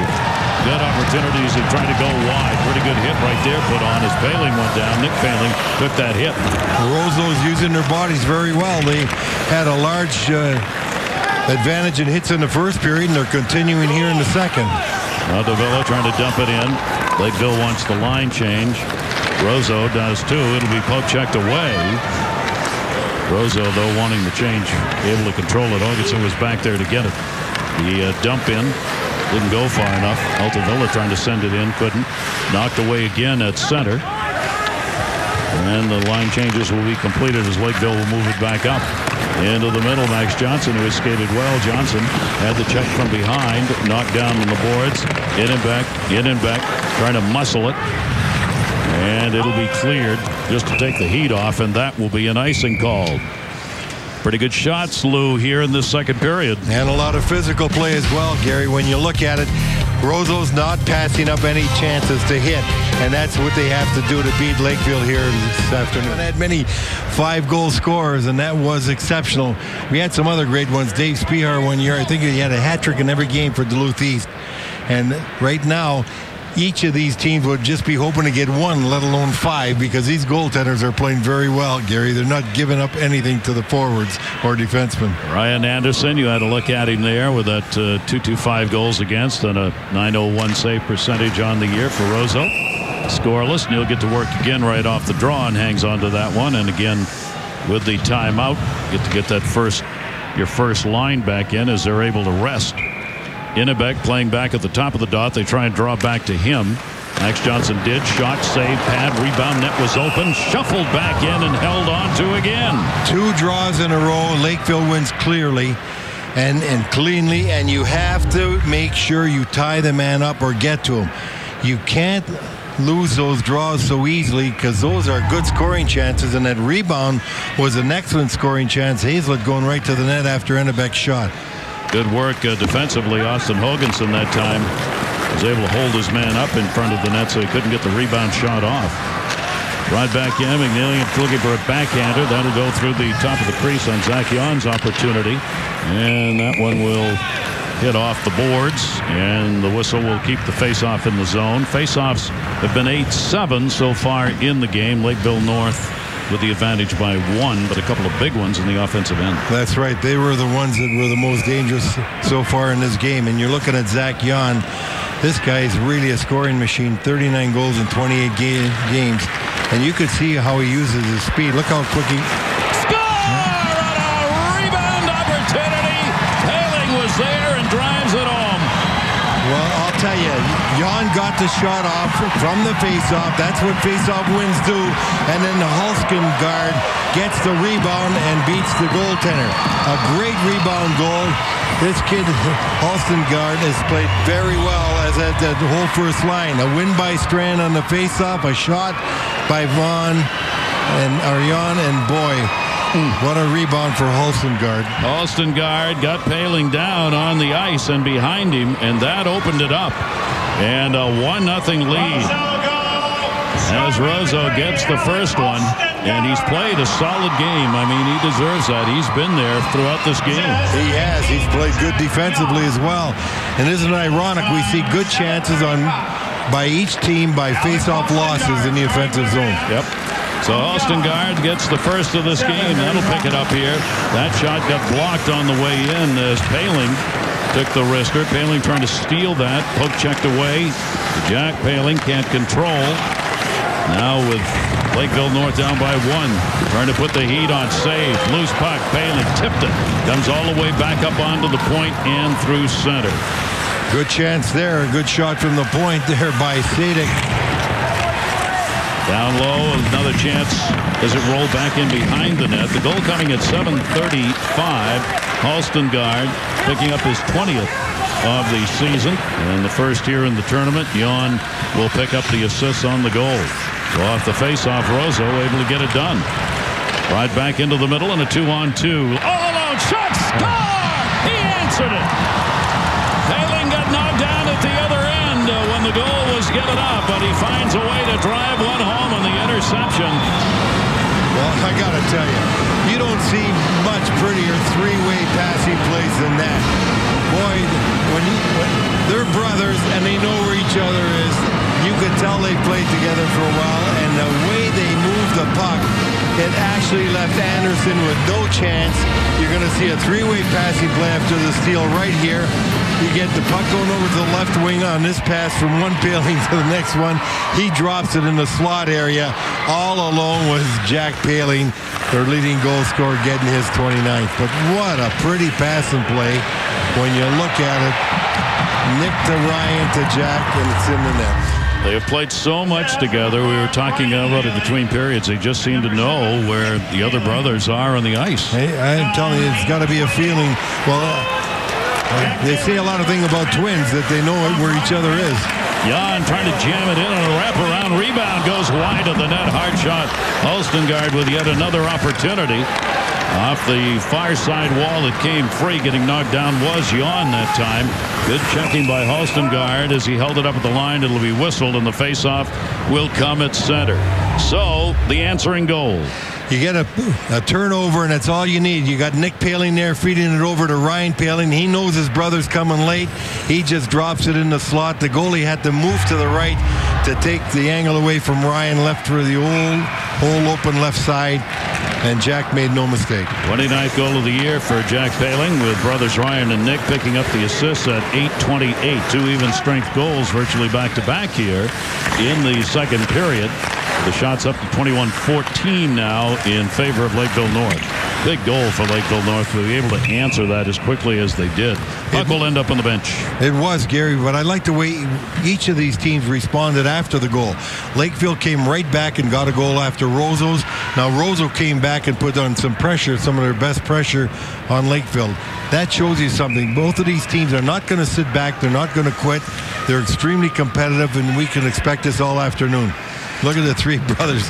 Good opportunities and trying to go wide. Pretty good hit right there put on as Poehling went down. Nick Poehling took that hit. Roseau's using their bodies very well. They had a large uh, advantage in hits in the first period, and they're continuing here in the second. Now Davila trying to dump it in. Lakeville wants the line change. Roseau does too. It'll be poke checked away. Roseau, though, wanting the change, able to control it. Hoganson was back there to get it. The uh, dump in. Didn't go far enough. Altavilla trying to send it in. Couldn't. Knocked away again at center. And the line changes will be completed as Lakeville will move it back up. Into the middle, Max Johnson, who has skated well. Johnson had the check from behind. Knocked down on the boards. Enebak, Enebak trying to muscle it. And it'll be cleared just to take the heat off, and that will be an icing call. Pretty good shots, Lou, here in this second period. And a lot of physical play as well, Gary. When you look at it, Roseau's not passing up any chances to hit. And that's what they have to do to beat Lakeville here this afternoon. We had many five-goal scorers, and that was exceptional. We had some other great ones. Dave Spihar one year, I think he had a hat trick in every game for Duluth East. And right now, each of these teams would just be hoping to get one, let alone five, because these goaltenders are playing very well, Gary. They're not giving up anything to the forwards or defensemen. Ryan Anderson, you had a look at him there with that uh, two twenty-five goals against and a nine oh one save percentage on the year for Roseau. Scoreless, and he'll get to work again right off the draw and hangs on to that one. And again, with the timeout. Get to get that first, your first line back in as they're able to rest. Enebak playing back at the top of the dot. They try and draw back to him. Max Johnson did. Shot, save, pad, rebound, net was open. Shuffled back in and held on to again. Two draws in a row. Lakeville wins clearly and, and cleanly, and you have to make sure you tie the man up or get to him. You can't lose those draws so easily, because those are good scoring chances, and that rebound was an excellent scoring chance. Haslett going right to the net after Enebak's shot. Good work uh, defensively. Austin Hoganson that time was able to hold his man up in front of the net, so he couldn't get the rebound shot off. Right back in, McNeely looking for a backhander. That'll go through the top of the crease on Zach Yawn's opportunity, and that one will hit off the boards, and the whistle will keep the face-off in the zone. Face-offs have been eight seven so far in the game. Lakeville North with the advantage by one, but a couple of big ones in the offensive end. That's right. They were the ones that were the most dangerous so far in this game. And you're looking at Zach Yawn. This guy's really a scoring machine. thirty-nine goals in twenty-eight ga games. And you could see how he uses his speed. Look how quick he... Score! On a rebound opportunity! Poehling was there and drives it home. Well, I'll tell you, Yawn got the shot off from the faceoff. That's what faceoff wins do. And then the Holstengard gets the rebound and beats the goaltender. A great rebound goal. This kid, Holstengard, has played very well as at the whole first line. A win by Strand on the faceoff, a shot by Vaughn and Ariane, and boy, what a rebound for Holstengard. Holstengard got Poehling down on the ice and behind him, and that opened it up. And a one nothing lead as Roseau gets the first one. And he's played a solid game. I mean, he deserves that. He's been there throughout this game. He has. He's played good defensively as well. And isn't it ironic? We see good chances on by each team by face-off losses in the offensive zone. Yep. So Holstengard gets the first of this game. That'll pick it up here. That shot got blocked on the way in as Poehling took the risker. Poehling trying to steal that. Poke checked away. Jack Poehling can't control. Now with Lakeville North down by one. Trying to put the heat on. Save. Loose puck. Poehling tipped it. Comes all the way back up onto the point and through center. Good chance there. Good shot from the point there by Sadek. Down low, another chance as it rolled back in behind the net. The goal coming at seven thirty-five. Holstengard picking up his twentieth of the season and the first here in the tournament. Yawn will pick up the assists on the goal. So off the faceoff, Roseau able to get it done. Right back into the middle and a two-on-two. All alone shot, score! He answered it. Poehling got knocked down at the other end when the goal was given up, but he finds a way to drive one home on the interception. Well, I gotta tell you, you don't see much prettier three-way passing plays than that. Boy, when, you, when they're brothers and they know where each other is, you could tell they played together for a while, and the way they moved the puck, it actually left Anderson with no chance. You're going to see a three-way passing play after the steal right here. You get the puck going over to the left wing on this pass from one Poehling to the next one. He drops it in the slot area. All alone was Jack Poehling, their leading goal scorer, getting his twenty-ninth. But what a pretty passing play when you look at it. Nick to Ryan to Jack, and it's in the net. They have played so much together. We were talking about it between periods. They just seem to know where the other brothers are on the ice. Hey, I'm telling you, it's got to be a feeling. Well, uh, they say a lot of things about twins, that they know where each other is. Yawn trying to jam it in on a wraparound. Rebound goes wide of the net. Hard shot. Holstengard with yet another opportunity. Off the far side wall, it came free. Getting knocked down was Yawn that time. Good checking by Holstengard as he held it up at the line. It'll be whistled, and the faceoff will come at center. So, the answering goal. You get a, a turnover, and that's all you need. You got Nick Poehling there feeding it over to Ryan Poehling. He knows his brother's coming late. He just drops it in the slot. The goalie had to move to the right to take the angle away from Ryan, left for the old whole open left side, and Jack made no mistake. twenty-ninth goal of the year for Jack Poehling, with brothers Ryan and Nick picking up the assists at eight twenty-eight. Two even strength goals virtually back to back here in the second period. The shot's up to twenty-one fourteen now in favor of Lakeville North. Big goal for Lakeville North to be able to answer that as quickly as they did. Puck will end up on the bench. It was, Gary, but I like the way each of these teams responded after the goal. Lakeville came right back and got a goal after Roseau's. Now Roseau came back and put on some pressure, some of their best pressure on Lakeville. That shows you something. Both of these teams are not going to sit back. They're not going to quit. They're extremely competitive, and we can expect this all afternoon. Look at the three brothers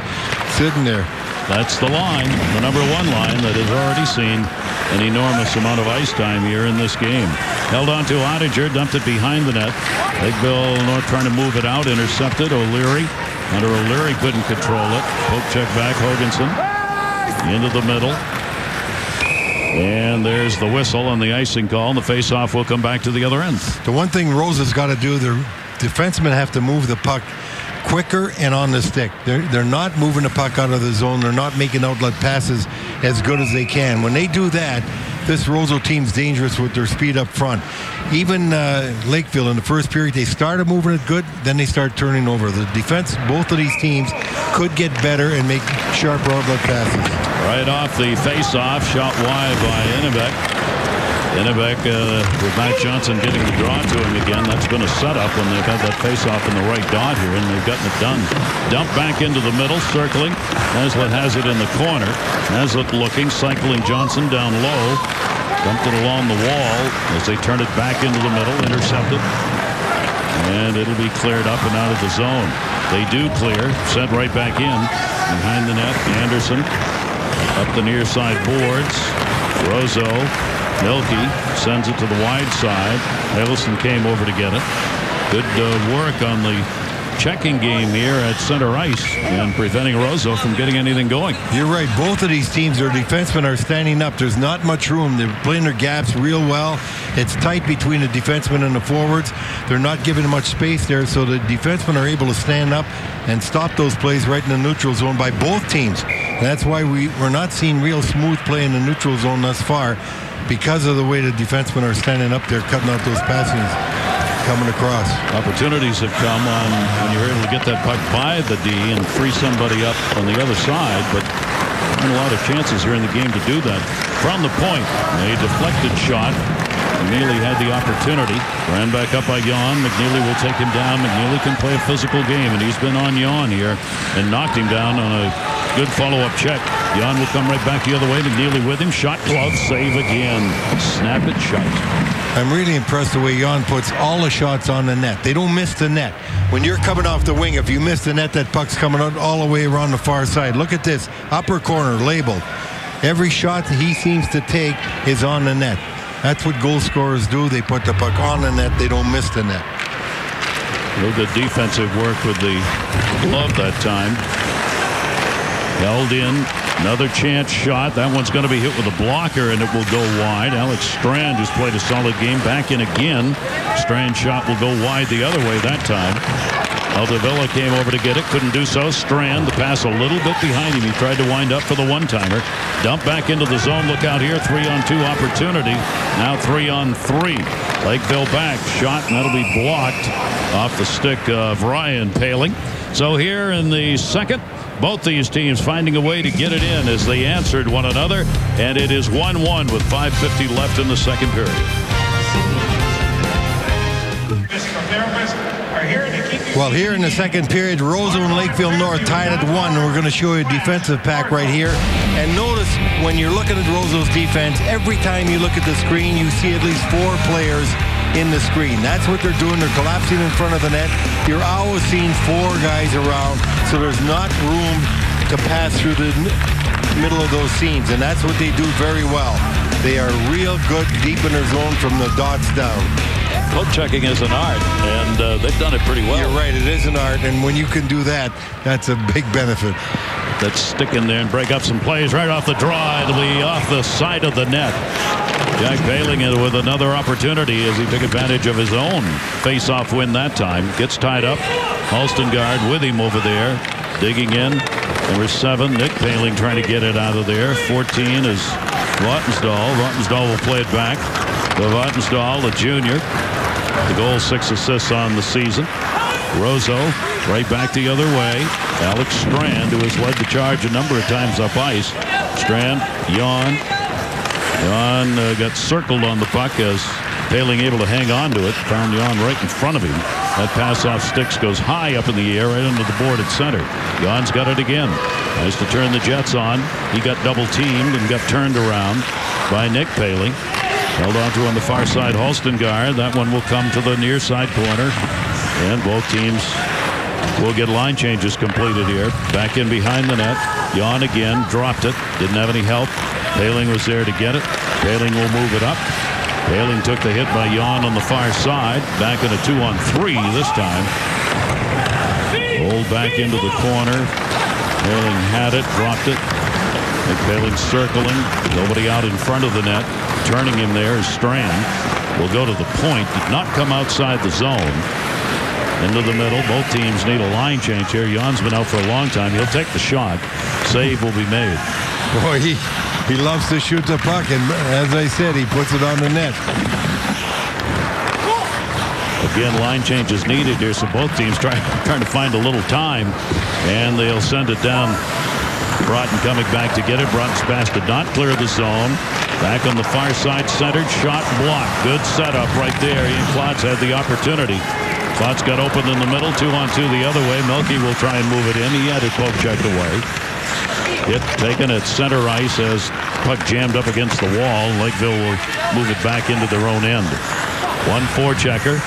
sitting there. That's the line, the number one line that has already seen an enormous amount of ice time here in this game. Held on to Oettinger, dumped it behind the net. Lakeville North trying to move it out, intercepted. O'Leary, under O'Leary couldn't control it. Poke check back, Hoganson into the middle. And there's the whistle on the icing call, and the face-off will come back to the other end. The one thing Rose has got to do, their defensemen have to move the puck quicker and on the stick. They're, they're not moving the puck out of the zone. They're not making outlet passes as good as they can. When they do that, this Roseau team's dangerous with their speed up front. Even uh, Lakeville in the first period, they started moving it good, then they start turning over. The defense, both of these teams could get better and make sharp outlet passes. Right off the face-off, shot wide by Enebak. Enebak uh, with Max Johnson getting the draw to him again. That's been a setup when they've had that face-off in the right dot here, and they've gotten it done. Dump back into the middle, circling. Haslett has it in the corner. Haslett looking, cycling Johnson down low. Dumped it along the wall as they turn it back into the middle, intercepted. And it'll be cleared up and out of the zone. They do clear, sent right back in. Behind the net, Anderson. Up the near side boards. Roseau, Milkey sends it to the wide side. Ellison came over to get it. Good uh, work on the checking game here at center ice and preventing Roseau from getting anything going. You're right. Both of these teams, their defensemen are standing up. There's not much room. They're playing their gaps real well. It's tight between the defensemen and the forwards. They're not giving much space there, so the defensemen are able to stand up and stop those plays right in the neutral zone by both teams. That's why we, we're not seeing real smooth play in the neutral zone thus far, because of the way the defensemen are standing up there, cutting out those passes coming across. Opportunities have come on when you're able to get that puck by the D and free somebody up on the other side, but a lot of chances here in the game to do that. From the point, a deflected shot. McNeely had the opportunity. Ran back up by Yawn. McNeely will take him down. McNeely can play a physical game, and he's been on Yawn here and knocked him down on a good follow-up check. Yawn will come right back the other way. McNeely with him. Shot, glove, save again. Snap it shut. I'm really impressed the way Yawn puts all the shots on the net. They don't miss the net. When you're coming off the wing, if you miss the net, that puck's coming out all the way around the far side. Look at this. Upper corner, labeled. Every shot that he seems to take is on the net. That's what goal scorers do. They put the puck on the net. They don't miss the net. Real good defensive work with the glove that time. Held in. Another chance shot. That one's going to be hit with a blocker, and it will go wide. Alex Strand, who's played a solid game, back in again. Strand's shot will go wide the other way that time. Altavilla came over to get it, couldn't do so. Strand, the pass a little bit behind him. He tried to wind up for the one-timer. Dump back into the zone. Look out here. Three-on-two opportunity. Now three-on-three. Lakeville back. Shot, and that'll be blocked off the stick of Ryan Poehling. So here in the second, both these teams finding a way to get it in as they answered one another. And it is one one with five fifty left in the second period. Well, here in the second period, Roseau and Lakeville North tied at one. We're going to show you a defensive pack right here. And notice when you're looking at Roseau's defense, every time you look at the screen, you see at least four players in the screen. That's what they're doing. They're collapsing in front of the net. You're always seeing four guys around, so there's not room to pass through the middle of those seams, and that's what they do very well. They are real good deep in their zone from the dots down. Puck checking is an art, and uh, they've done it pretty well. You're right, it is an art, and when you can do that, that's a big benefit. Let's stick in there and break up some plays right off the draw. It'll be off the side of the net. Jack Poehling with another opportunity as he took advantage of his own face-off win that time. Gets tied up. Holstengard with him over there. Digging in. Number seven, Nick Poehling trying to get it out of there. fourteen is Bottenstahl. Bottenstahl will play it back. Bottenstahl, the junior. The goal, six assists on the season. Roseau right back the other way. Alex Strand, who has led the charge a number of times up ice. Strand, Yawn. Yawn uh, got circled on the puck as Poehling able to hang on to it. Found Yawn right in front of him. That pass-off sticks goes high up in the air, right under the board at center. Yawn's got it again. Nice to turn the Jets on. He got double-teamed and got turned around by Nick Poehling. Held on to on the far side, Holstengard. That one will come to the near side corner. And both teams will get line changes completed here. Back in behind the net. Yawn again, dropped it. Didn't have any help. Poehling was there to get it. Poehling will move it up. Poehling took the hit by Yawn on the far side. Back in a two-on-three this time. Rolled back into the corner. Poehling had it, dropped it. Poehling circling. Nobody out in front of the net. Turning him there is Strand. Will go to the point. Did not come outside the zone. Into the middle. Both teams need a line change here. Yawn's been out for a long time. He'll take the shot. Save will be made. Boy, he, he loves to shoot the puck, and as I said, he puts it on the net. Again, line change is needed here, so both teams try, trying to find a little time, and they'll send it down. Broughton coming back to get it. Broughton's pass did not clear the zone. Back on the far side, centered shot blocked. Good setup right there. Ian Klotz had the opportunity. Klotz got open in the middle. Two on two the other way. Milkey will try and move it in. He had it poke checked away. Hit taken at center ice as puck jammed up against the wall. Lakeville will move it back into their own end. One forechecker.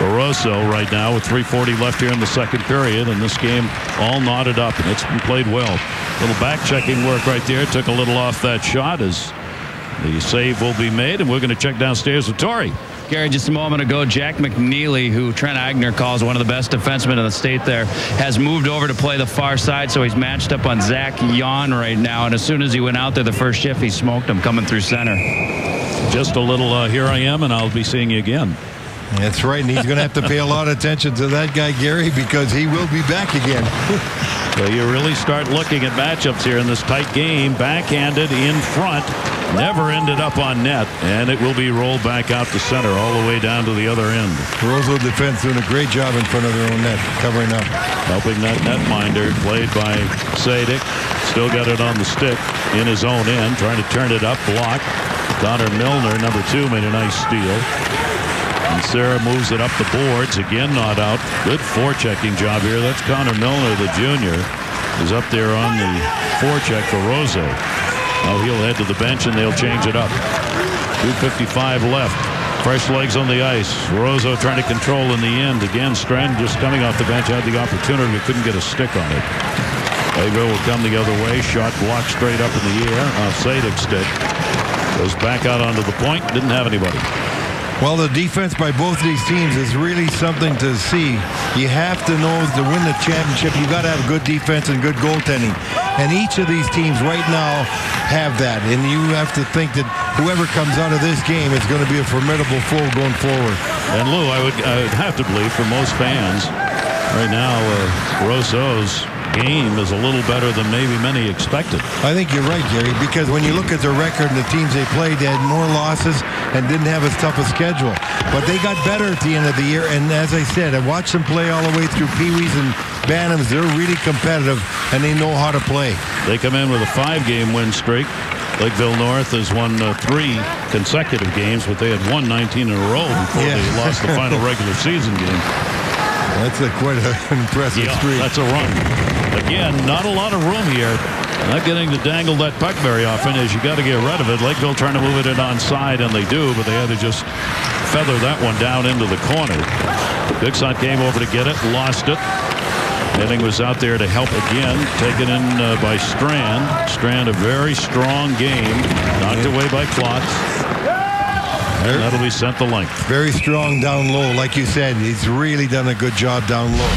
Barroso right now with three forty left here in the second period, and this game all knotted up, and it's been played well. Little back checking work right there, took a little off that shot as the save will be made, and we're going to check downstairs with Torrey. Gary, just a moment ago, Jack McNeely, who Trent Eigner calls one of the best defensemen in the state there, has moved over to play the far side, so he's matched up on Zach Yawn right now, and as soon as he went out there the first shift, he smoked him coming through center. Just a little uh, here I am and I'll be seeing you again. That's right, and he's going to have to pay a lot of attention to that guy, Gary, because he will be back again. So you really start looking at matchups here in this tight game. Backhanded in front, never ended up on net, and it will be rolled back out to center all the way down to the other end. Roseau defense doing a great job in front of their own net, covering up. Helping that netminder, played by Sadik. Still got it on the stick in his own end, trying to turn it up, block. Connor Milner, number two, made a nice steal. And Sarah moves it up the boards. Again, not out. Good forechecking job here. That's Connor Milner, the junior, is up there on the forecheck for Roseau. Now he'll head to the bench, and they'll change it up. two fifty-five left. Fresh legs on the ice. Roseau trying to control in the end. Again, Strand just coming off the bench. Had the opportunity, but couldn't get a stick on it. Averill will come the other way. Shot blocked straight up in the air. Off Sadik's stick. Goes back out onto the point. Didn't have anybody. Well, the defense by both these teams is really something to see. You have to know to win the championship, you got to have good defense and good goaltending. And each of these teams right now have that. And you have to think that whoever comes out of this game is going to be a formidable foe going forward. And, Lou, I would, I would have to believe for most fans right now, uh, Roseau's game is a little better than maybe many expected. I think you're right, Gary, because when you look at their record and the teams they played, they had more losses and didn't have as tough a schedule. But they got better at the end of the year, and as I said, I watched them play all the way through Pee-wees and Bantams. They're really competitive, and they know how to play. They come in with a five-game win streak. Lakeville North has won uh, three consecutive games, but they had won nineteen in a row before yeah. they lost the final regular season game. That's a quite an impressive yeah, streak. That's a run. Again, not a lot of room here. Not getting to dangle that puck very often as you got to get rid of it. Lakeville trying to move it in onside, and they do, but they had to just feather that one down into the corner. Bixot came over to get it, lost it. Henning was out there to help again. Taken in uh, by Strand. Strand, a very strong game. Knocked away by Klotz. And that'll be sent the length. Very strong down low, like you said. He's really done a good job down low.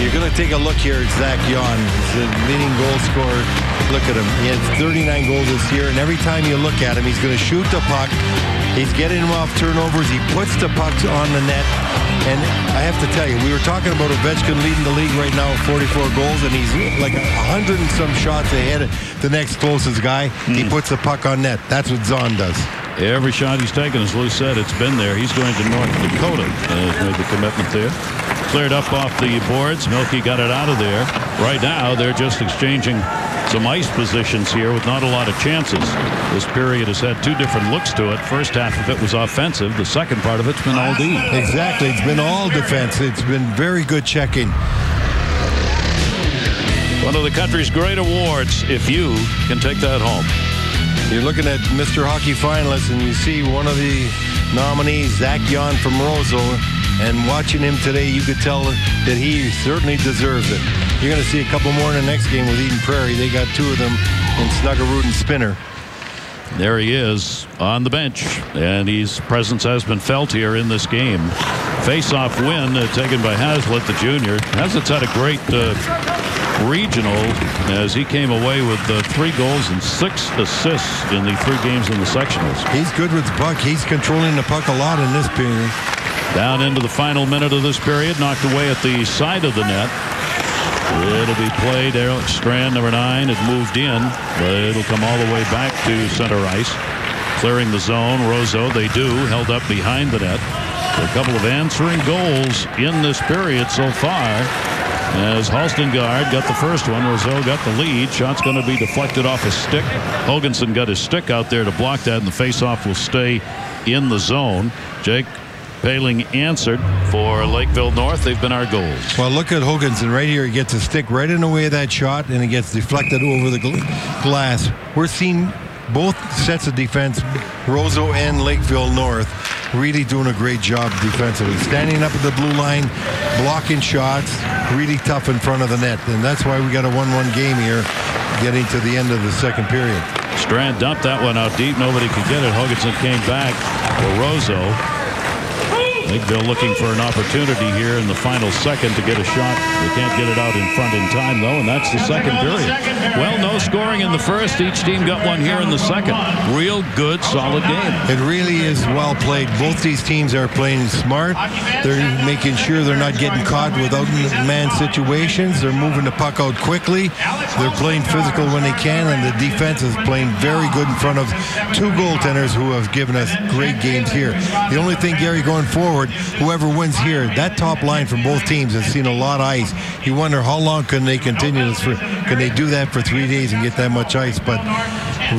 You're going to take a look here at Zach Yawn. He's the leading goal scorer. Look at him. He has thirty-nine goals this year, and every time you look at him, he's going to shoot the puck. He's getting him off turnovers. He puts the pucks on the net. And I have to tell you, we were talking about Ovechkin leading the league right now with forty-four goals, and he's like a hundred and some shots ahead of the next closest guy. Mm. He puts the puck on net. That's what Zahn does. Every shot he's taken, as Lou said, it's been there. He's going to North Dakota and has made the commitment there. cleared up off the boards. Milkey got it out of there. Right now they're just exchanging some ice positions here with not a lot of chances. This period has had two different looks to it. First half of it was offensive. The second part of it's been all D. Exactly. It's been all defense. It's been very good checking. One of the country's great awards, if you can take that home. You're looking at Mister Hockey finalists, and you see one of the nominees, Zach Yawn from Roseau, and watching him today, you could tell that he certainly deserves it. You're going to see a couple more in the next game with Eden Prairie. They got two of them in Snuggerud and Spinner. There he is on the bench, and his presence has been felt here in this game. Face-off win uh, taken by Haslett, the junior. Haslett's had a great... Uh, regional, as he came away with uh, three goals and six assists in the three games in the sectionals. He's good with the puck. He's controlling the puck a lot in this period. Down into the final minute of this period, knocked away at the side of the net. It'll be played. Alex Strand, number nine, had moved in, but it'll come all the way back to center ice. Clearing the zone, Roseau, they do, held up behind the net. A couple of answering goals in this period so far. As Holstengard got the first one, Roseau got the lead. Shot's going to be deflected off his stick. Hoganson got his stick out there to block that, and the faceoff will stay in the zone. Jake Poehling answered for Lakeville North. They've been our goals. Well, look at Hoganson right here. He gets a stick right in the way of that shot, and it gets deflected over the glass. We're seeing both sets of defense, Roseau and Lakeville North, really doing a great job defensively. Standing up at the blue line, blocking shots, really tough in front of the net. And that's why we got a one one game here, getting to the end of the second period. Strand dumped that one out deep. Nobody could get it. Hoganson came back for Roseau. Lakeville looking for an opportunity here in the final second to get a shot. They can't get it out in front in time, though, and that's the second period. Well, no scoring in the first. Each team got one here in the second. Real good, solid game. It really is well played. Both these teams are playing smart. They're making sure they're not getting caught with out-man situations. They're moving the puck out quickly. They're playing physical when they can, and the defense is playing very good in front of two goaltenders who have given us great games here. The only thing, Gary, going forward, whoever wins here, that top line from both teams has seen a lot of ice. You wonder how long can they continue this for, can they do that for three days and get that much ice? But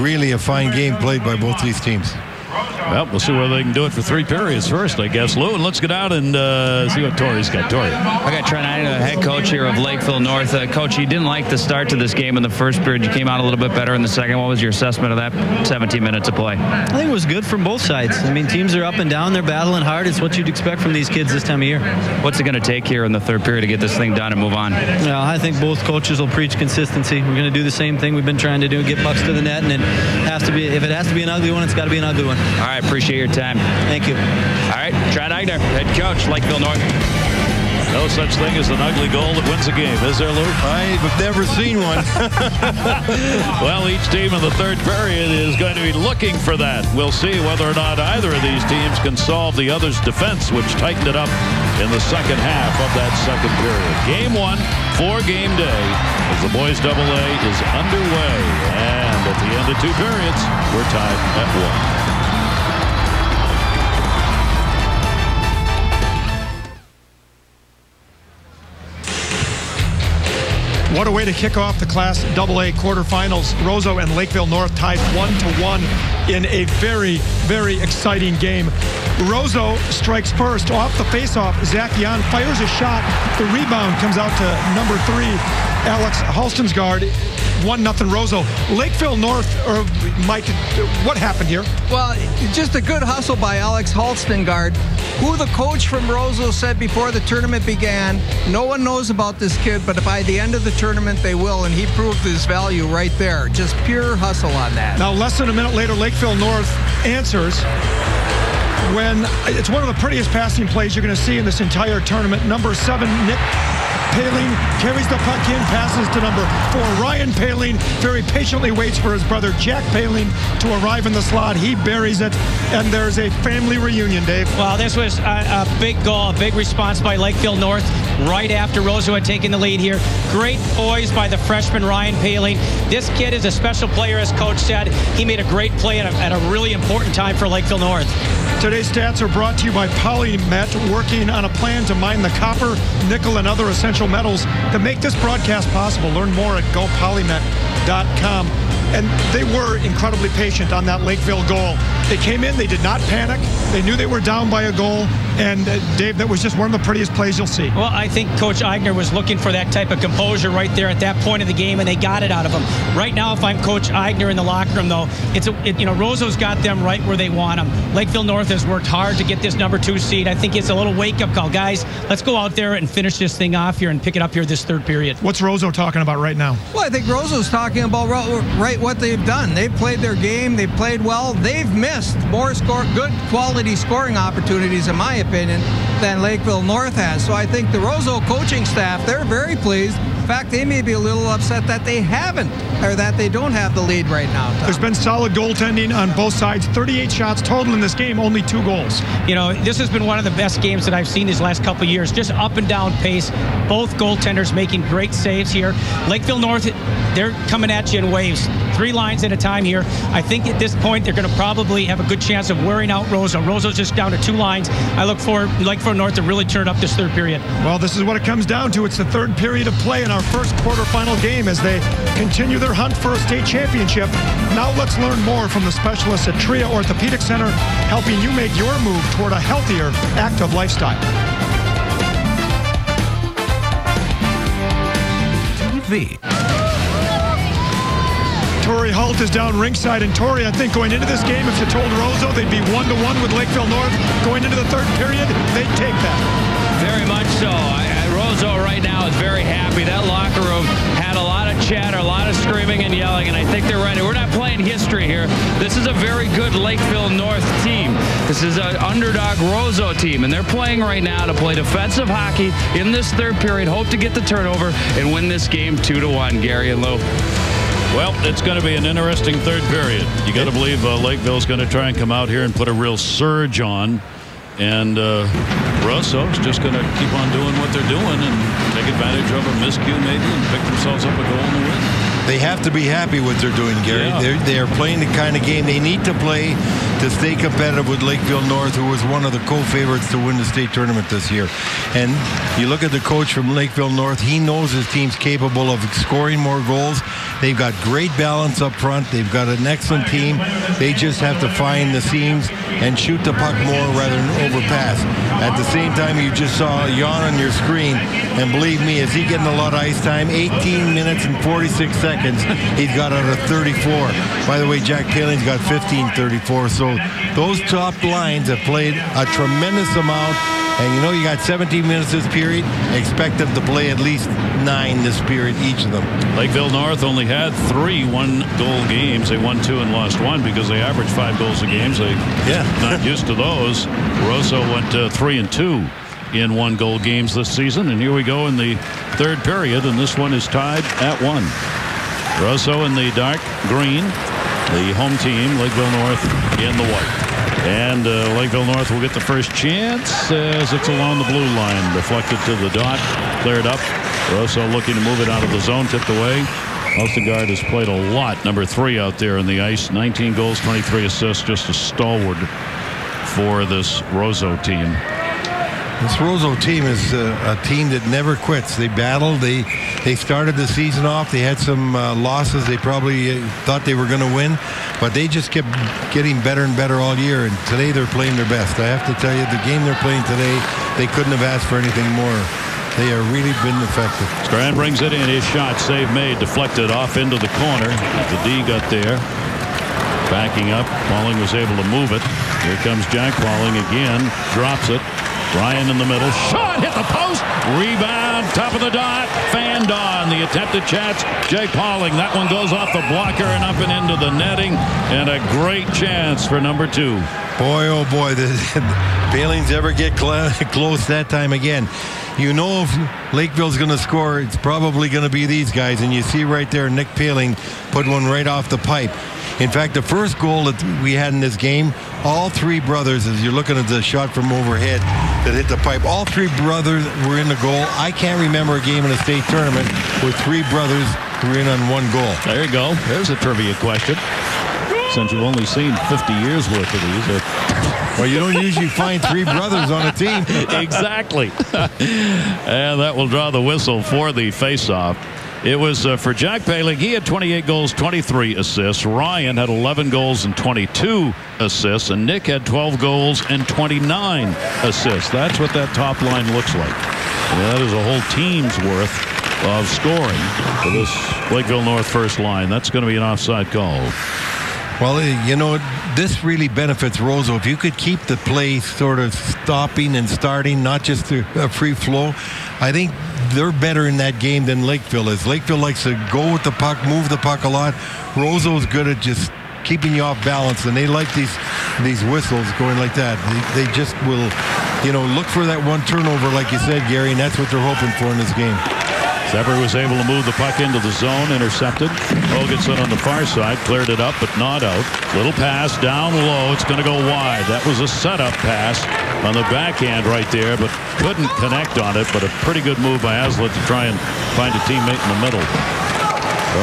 really a fine game played by both these teams. Well, we'll see whether they can do it for three periods first, I guess, Lou. And let's get out and uh, see what Torrey's got. Torrey. I got Trent Eigner, head coach here of Lakeville North. Uh, coach, you didn't like the start to this game in the first period. You came out a little bit better in the second. What was your assessment of that seventeen minutes of play? I think it was good from both sides. I mean, teams are up and down. They're battling hard. It's what you'd expect from these kids this time of year. What's it going to take here in the third period to get this thing done and move on? Well, I think both coaches will preach consistency. We're going to do the same thing we've been trying to do, get pucks to the net, and it has to be, if it has to be an ugly one, it's got to be an ugly one. All right, appreciate your time. Thank you. All right, Trent Eigner, head coach, Lakeville North. No such thing as an ugly goal that wins a game, is there, Lou? I've never seen one. Well, each team in the third period is going to be looking for that. We'll see whether or not either of these teams can solve the other's defense, which tightened it up in the second half of that second period. Game one for game day, as the boys double A is underway. And at the end of two periods, we're tied at one. What a way to kick off the Class double A quarterfinals. Roseau and Lakeville North tied one to one in a very, very exciting game. Roseau strikes first off the faceoff. Zach Yawn fires a shot. The rebound comes out to number three, Alex Holstensgaard. one nothing Roseau. Lakeville North, or Mike, what happened here? Well, just a good hustle by Alex Holstengard, who the coach from Roseau said before the tournament began, no one knows about this kid, but by the end of the tournament they will, and he proved his value right there. Just pure hustle on that. Now, less than a minute later, Lakeville North answers when it's one of the prettiest passing plays you're going to see in this entire tournament. Number seven, Nick Poehling carries the puck in, passes to number four, Ryan Poehling. Very patiently waits for his brother Jack Poehling to arrive in the slot. He buries it, and there's a family reunion, Dave. Well, this was a, a big goal, a big response by Lakeville North right after Roseau had taken the lead here. Great poise by the freshman Ryan Poehling. This kid is a special player, as Coach said. He made a great play at a, at a really important time for Lakeville North. Today's stats are brought to you by Polymet, working on a plan to mine the copper, nickel, and other essential metals that make this broadcast possible. Learn more at go polymet dot com. And they were incredibly patient on that Lakeville goal. They came in, they did not panic. They knew they were down by a goal. And, uh, Dave, that was just one of the prettiest plays you'll see. Well, I think Coach Eigner was looking for that type of composure right there at that point of the game, and they got it out of him. Right now, if I'm Coach Eigner in the locker room, though, it's a, it, you know, Roseau's got them right where they want them. Lakeville North has worked hard to get this number two seed. I think it's a little wake-up call. Guys, let's go out there and finish this thing off here and pick it up here this third period. What's Roseau talking about right now? Well, I think Roseau's talking about right what they've done. They've played their game. They've played well. They've missed more score, good quality scoring opportunities, in my opinion. opinion than Lakeville North has. So I think the Roseau coaching staff, they're very pleased. In fact, they may be a little upset that they haven't, or that they don't have the lead right now, Tom. There's been solid goaltending on both sides. thirty-eight shots total in this game, only two goals. You know, this has been one of the best games that I've seen these last couple of years. Just up and down pace. Both goaltenders making great saves here. Lakeville North, they're coming at you in waves. Three lines at a time here. I think at this point, they're going to probably have a good chance of wearing out Roseau. Roseau's just down to two lines. I look for Lakeville North to really turn up this third period. Well, this is what it comes down to. It's the third period of play in our first quarterfinal game as they continue their hunt for a state championship. Now let's learn more from the specialists at Tria Orthopedic Center, helping you make your move toward a healthier, active lifestyle. T V. Torrey Holt is down ringside, and Torrey, I think, going into this game, if you told Roseau they'd be one to one with Lakeville North going into the third period, they'd take that. Very much so. Roseau right now is very happy. That locker room had a lot of chatter, a lot of screaming and yelling, and I think they're right. We're not playing history here. This is a very good Lakeville North team. This is an underdog Roseau team, and they're playing right now to play defensive hockey in this third period, hope to get the turnover and win this game two to one, Gary and Lou. Well, it's going to be an interesting third period. You got to believe uh, Lakeville's going to try and come out here and put a real surge on. And uh, Roseau's just going to keep on doing what they're doing and take advantage of a miscue maybe and pick themselves up a goal and win. They have to be happy with what they're doing, Gary. Yeah. They're, they are playing the kind of game they need to play to stay competitive with Lakeville North, who was one of the co-favorites to win the state tournament this year. And you look at the coach from Lakeville North, he knows his team's capable of scoring more goals. They've got great balance up front. They've got an excellent team. They just have to find the seams and shoot the puck more rather than overpass. At the same time, you just saw Yawn on your screen, and believe me, is he getting a lot of ice time? eighteen minutes and forty-six seconds. He's got out of thirty-four. By the way, Jack Poehling's got fifteen thirty-four. So those top lines have played a tremendous amount. And you know, you got seventeen minutes this period. Expect them to play at least nine this period, each of them. Lakeville North only had three one-goal games. They won two and lost one because they averaged five goals a game. So they're yeah. not used to those. Roseau went uh, three and two in one-goal games this season. And here we go in the third period. And this one is tied at one. Roseau in the dark green. The home team, Lakeville North, in the white. And uh, Lakeville North will get the first chance as it's along the blue line. Deflected to the dot, cleared up. Roseau looking to move it out of the zone, tipped away. Holstengard has played a lot, number three out there in the ice. nineteen goals, twenty-three assists, just a stalwart for this Roseau team. This Roseau team is a, a team that never quits. They battled. They they started the season off. They had some uh, losses. They probably uh, thought they were going to win, but they just kept getting better and better all year. And today they're playing their best. I have to tell you, the game they're playing today, they couldn't have asked for anything more. They have really been effective. Strand brings it in. His shot, save made, deflected off into the corner. The D got there. Backing up, Poehling was able to move it. Here comes Jack Poehling again. Drops it. Ryan in the middle, shot, hit the post, rebound, top of the dot, fanned on. The attempted chance, Jake Poehling. That one goes off the blocker and up and into the netting, and a great chance for number two. Boy, oh boy, did Poehling's ever get close that time again. You know, if Lakeville's going to score, it's probably going to be these guys, and you see right there Nick Poehling put one right off the pipe. In fact, the first goal that we had in this game, all three brothers, as you're looking at the shot from overhead that hit the pipe, all three brothers were in the goal. I can't remember a game in a state tournament with three brothers who were in on one goal. There you go. There's a trivia question. Since you've only seen fifty years worth of these. Well, you don't usually find three brothers on a team. Exactly. And that will draw the whistle for the faceoff. It was uh, for Jack Poehling. He had twenty-eight goals, twenty-three assists. Ryan had eleven goals and twenty-two assists. And Nick had twelve goals and twenty-nine assists. That's what that top line looks like. That is a whole team's worth of scoring for this Lakeville North first line. That's going to be an offside call. Well, you know, this really benefits Roseau. If you could keep the play sort of stopping and starting, not just a free flow, I think they're better in that game than Lakeville is. Lakeville likes to go with the puck, move the puck a lot. Roseau's good at just keeping you off balance, and they like these these whistles going like that. They, they just will, you know, look for that one turnover, like you said, Gary, and that's what they're hoping for in this game. Zephyr was able to move the puck into the zone, intercepted. Hoganson on the far side, cleared it up, but not out. Little pass down low. It's going to go wide. That was a setup pass on the backhand right there, but couldn't connect on it. But a pretty good move by Haslett to try and find a teammate in the middle.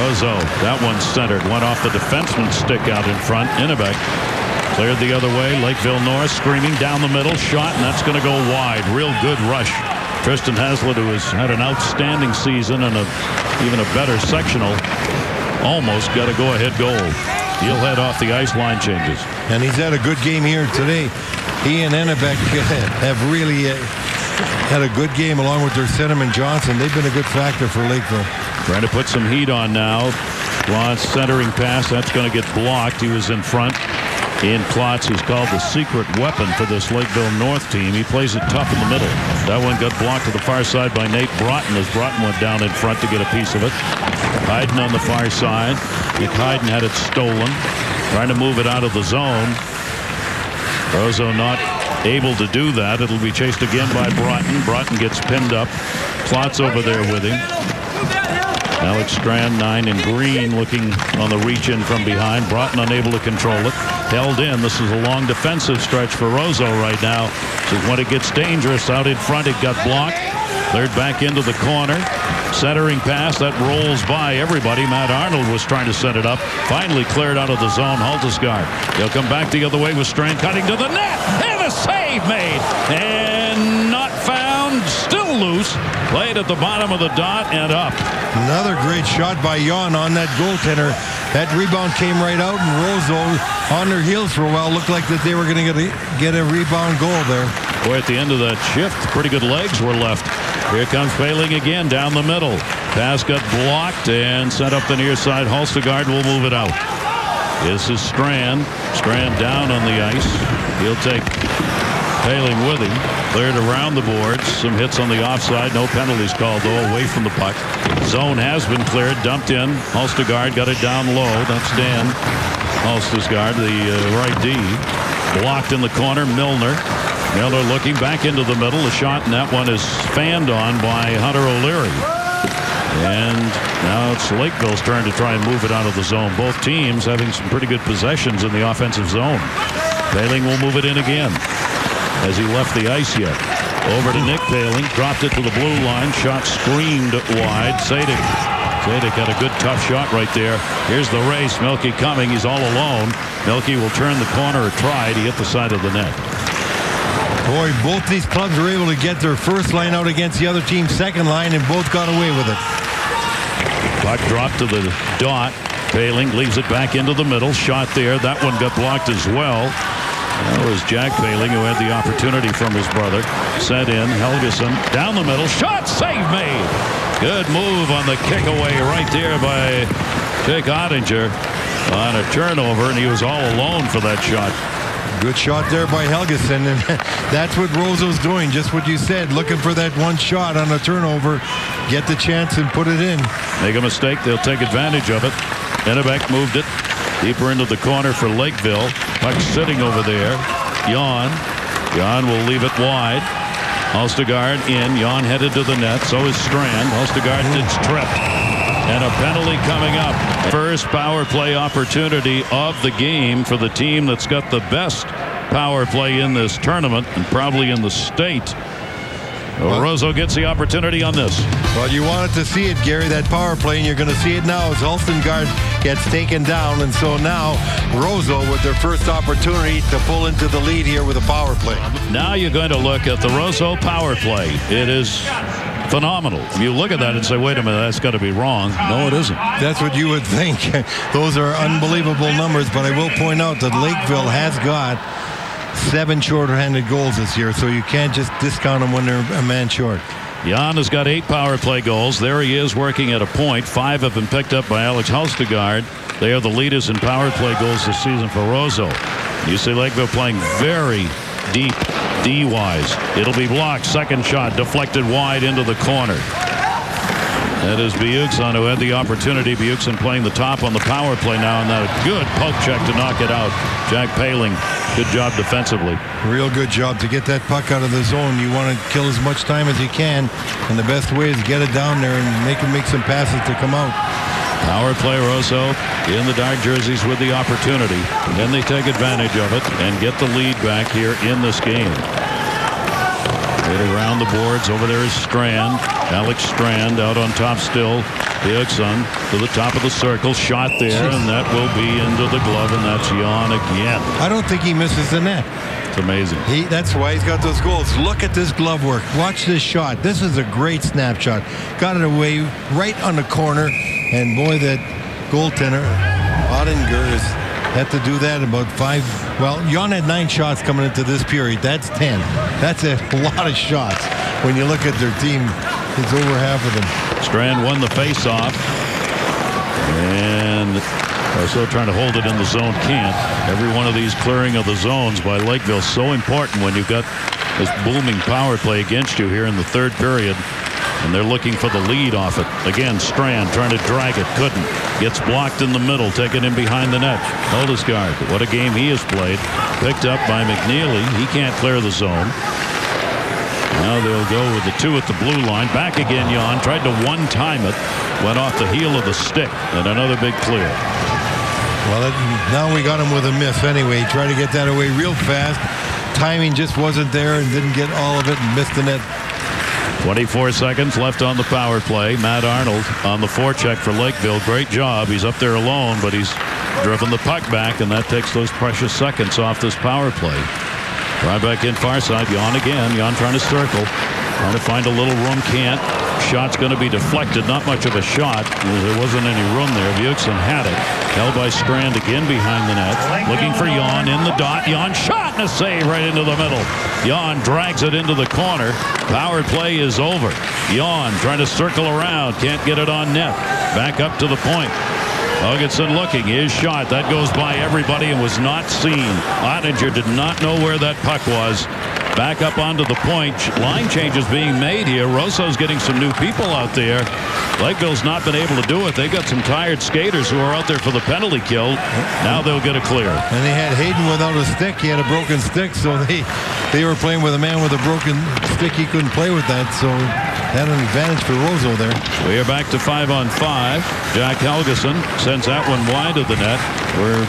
Roseau, that one centered. Went off the defenseman's stick out in front. Enebak cleared the other way. Lakeville North screaming down the middle. Shot, and that's going to go wide. Real good rush. Tristan Haslett, who has had an outstanding season and a, even a better sectional, almost got a go-ahead goal. He'll head off the ice, line changes. And he's had a good game here today. Ian Enebak have really uh, had a good game along with their centerman Johnson. They've been a good factor for Lakeville. Trying to put some heat on now. Klotz centering pass. That's going to get blocked. He was in front. Ian Klotz, who's called the secret weapon for this Lakeville North team. He plays it tough in the middle. That one got blocked to the far side by Nate Broughton, as Broughton went down in front to get a piece of it. Hayden on the far side. Nick Hayden had it stolen. Trying to move it out of the zone. Roseau not able to do that. It'll be chased again by Broughton. Broughton gets pinned up. Klotz over there with him. Alex Strand, nine in green, looking on the reach in from behind. Broughton unable to control it. Held in. This is a long defensive stretch for Roseau right now. So when it gets dangerous out in front, it got blocked. Cleared back into the corner. Centering pass. That rolls by everybody. Matt Arnold was trying to set it up. Finally cleared out of the zone. Holtesgaard. He'll come back the other way with Strand cutting to the net. And a save made. And not found. Still loose. Played at the bottom of the dot and up. Another great shot by Yawn on that goaltender. That rebound came right out, and Roseau on their heels for a while. Looked like that they were going to get a rebound goal there. Boy, at the end of that shift, pretty good legs were left. Here comes Poehling again down the middle. Pass got blocked and set up the near side. Holstengard will move it out. This is Strand. Strand down on the ice. He'll take Poehling with him. Cleared around the boards. Some hits on the offside. No penalties called, though, away from the puck. Zone has been cleared. Dumped in. Holstengard got it down low. That's Dan Holstengard, the uh, right D. Blocked in the corner. Milner. Milner looking back into the middle. The shot, and that one is fanned on by Hunter O'Leary. And now it's Lakeville's turn to try and move it out of the zone. Both teams having some pretty good possessions in the offensive zone. Poehling will move it in again. As he left the ice yet. Over to Nick Poehling. Dropped it to the blue line. Shot screened wide. Sadik. Sadik had a good tough shot right there. Here's the race. Milkey coming. He's all alone. Milkey will turn the corner or try to hit the side of the net. Boy, both these clubs were able to get their first line out against the other team's second line, and both got away with it. Puck dropped to the dot. Poehling leaves it back into the middle. Shot there. That one got blocked as well. That was Jack Poehling, who had the opportunity from his brother. Set in. Helgeson down the middle. Shot, save made. Good move on the kick away right there by Jake Oettinger on a turnover, and he was all alone for that shot. Good shot there by Helgeson, and that's what Roseau's doing, just what you said, looking for that one shot on a turnover, get the chance and put it in. Make a mistake, they'll take advantage of it. Enebak moved it. Deeper into the corner for Lakeville. Puck sitting over there. Yawn. Yawn will leave it wide. Holstengard in. Yawn headed to the net. So is Strand. Holstengard gets tripped. And a penalty coming up. First power play opportunity of the game for the team that's got the best power play in this tournament and probably in the state. Well, Roseau gets the opportunity on this. Well, you wanted to see it, Gary, that power play, and you're going to see it now as Holstengard gets taken down. And so now Roseau with their first opportunity to pull into the lead here with a power play. Now you're going to look at the Roseau power play. It is phenomenal. You look at that and say, wait a minute, that's got to be wrong. No, it isn't. That's what you would think. Those are unbelievable numbers, but I will point out that Lakeville has got seven shorthanded goals this year, so you can't just discount them when they're a man short. Jan has got eight power play goals. There he is working at a point. Five have been picked up by Alex Holstengard. They are the leaders in power play goals this season for Roseau. U C Lakeville playing very deep D-wise. It'll be blocked. Second shot deflected wide into the corner. That is Bjorksen who had the opportunity. Bjorksen playing the top on the power play now, and that a good poke check to knock it out. Jack Poehling, good job defensively. Real good job to get that puck out of the zone. You want to kill as much time as you can, and the best way is get it down there and make him make some passes to come out. Power play, Roseau in the dark jerseys with the opportunity. And then they take advantage of it and get the lead back here in this game. Around the boards. Over there is Strand. Alex Strand out on top still. Bjorksen to the top of the circle. Shot there, and that will be into the glove, and that's Yawn again. I don't think he misses the net. It's amazing. He, that's why he's got those goals. Look at this glove work. Watch this shot. This is a great snapshot. Got it away right on the corner, and boy, that goaltender, Oettinger, is had to do that about five. Well, Jan had nine shots coming into this period. That's ten. That's a lot of shots. When you look at their team, it's over half of them. Strand won the faceoff, and Roseau trying to hold it in the zone can't. Every one of these clearing of the zones by Lakeville is so important when you've got this booming power play against you here in the third period. And they're looking for the lead off it. Again, Strand trying to drag it. Couldn't. Gets blocked in the middle. Taken in behind the net. Holstengard. What a game he has played. Picked up by McNeely. He can't clear the zone. Now they'll go with the two at the blue line. Back again, Yawn. Tried to one-time it. Went off the heel of the stick. And another big clear. Well, it, now we got him with a miss anyway. Trying to get that away real fast. Timing just wasn't there and didn't get all of it and missed the net. twenty-four seconds left on the power play. Matt Arnold on the forecheck for Lakeville. Great job. He's up there alone, but he's driven the puck back, and that takes those precious seconds off this power play. Right back in far side. Yawn again. Yawn trying to circle. Trying to find a little room. Can't. Shot's going to be deflected. Not much of a shot. There wasn't any room there. Bjorksen had it. Held by Strand again behind the net. Looking for Yawn in the dot. Yawn shot and a save right into the middle. Yawn drags it into the corner. Power play is over. Yawn trying to circle around. Can't get it on net. Back up to the point. Hoganson looking. His shot. That goes by everybody and was not seen. Oettinger did not know where that puck was. Back up onto the point. Line changes being made here. Roseau's getting some new people out there. Lakeville's not been able to do it. They've got some tired skaters who are out there for the penalty kill. Now they'll get a clear. And they had Hayden without a stick. He had a broken stick, so they they were playing with a man with a broken stick. He couldn't play with that, so had an advantage for Roseau there. We are back to five on five. Jack Helgeson sends that one wide of the net. We're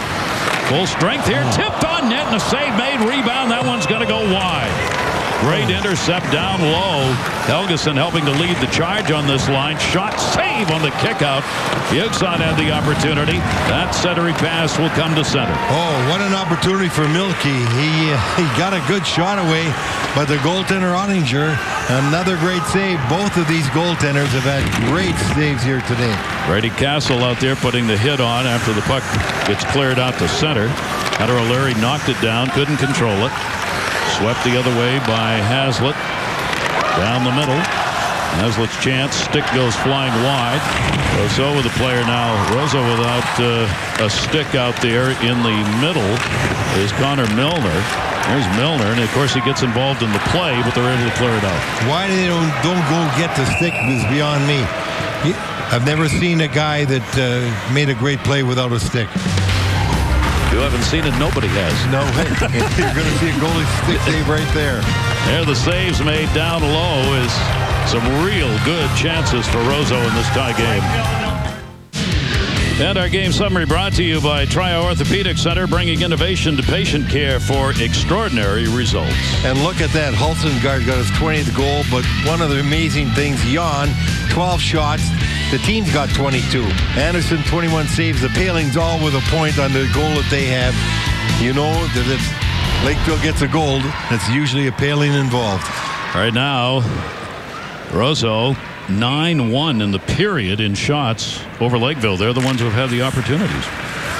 full strength here. Oh. Tipped on net and a save made. Rebound. That one's going to go wide. Great intercept down low. Helgeson helping to lead the charge on this line. Shot, save on the kick out. Bjorksen had the opportunity. That centering pass will come to center. Oh, what an opportunity for Milkey. He, uh, he got a good shot away, but the goaltender Oettinger, another great save. Both of these goaltenders have had great saves here today. Brady Castle out there putting the hit on after the puck gets cleared out to center. Hunter O'Leary knocked it down, couldn't control it. Swept the other way by Haslett. Down the middle. Haslett's chance. Stick goes flying wide. Roseau with the player now. Roseau without uh, a stick out there in the middle is Connor Milner. There's Milner, and of course he gets involved in the play, but they're able to clear it out. Why they don't, don't go get the stick is beyond me. I've never seen a guy that uh, made a great play without a stick. You haven't seen it. Nobody has. No way. You're going to see a goalie stick save right there. There the saves made down low is some real good chances for Roseau in this tie game. And our game summary brought to you by Trio Orthopedic Center, bringing innovation to patient care for extraordinary results. And look at that. Holstengard got his twentieth goal, but one of the amazing things, Yawn, twelve shots. The team's got twenty-two. Anderson, twenty-one saves. The Poehlings all with a point on the goal that they have. You know, that if Lakeville gets a goal, that's usually a Poehling involved. Right now, Roseau nine one in the period in shots over Lakeville. They're the ones who have had the opportunities.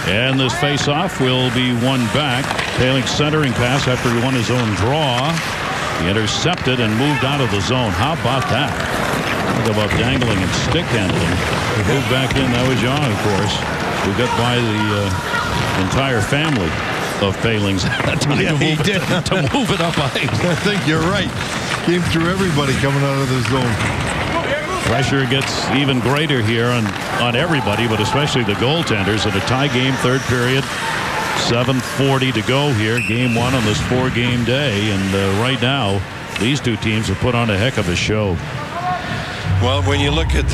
And this face-off will be one back. Poehling centering pass after he won his own draw. He intercepted and moved out of the zone. How about that? Think about dangling and stick handling. He moved back in. That was John, of course, who got by the uh, entire family of Poehlings. Yeah, he did. It, to move it up ice. I think you're right. Came through everybody coming out of the zone. Pressure gets even greater here on, on everybody, but especially the goaltenders in a tie game, third period. seven forty to go here, game one on this four-game day. And uh, right now, these two teams have put on a heck of a show. Well, when you look at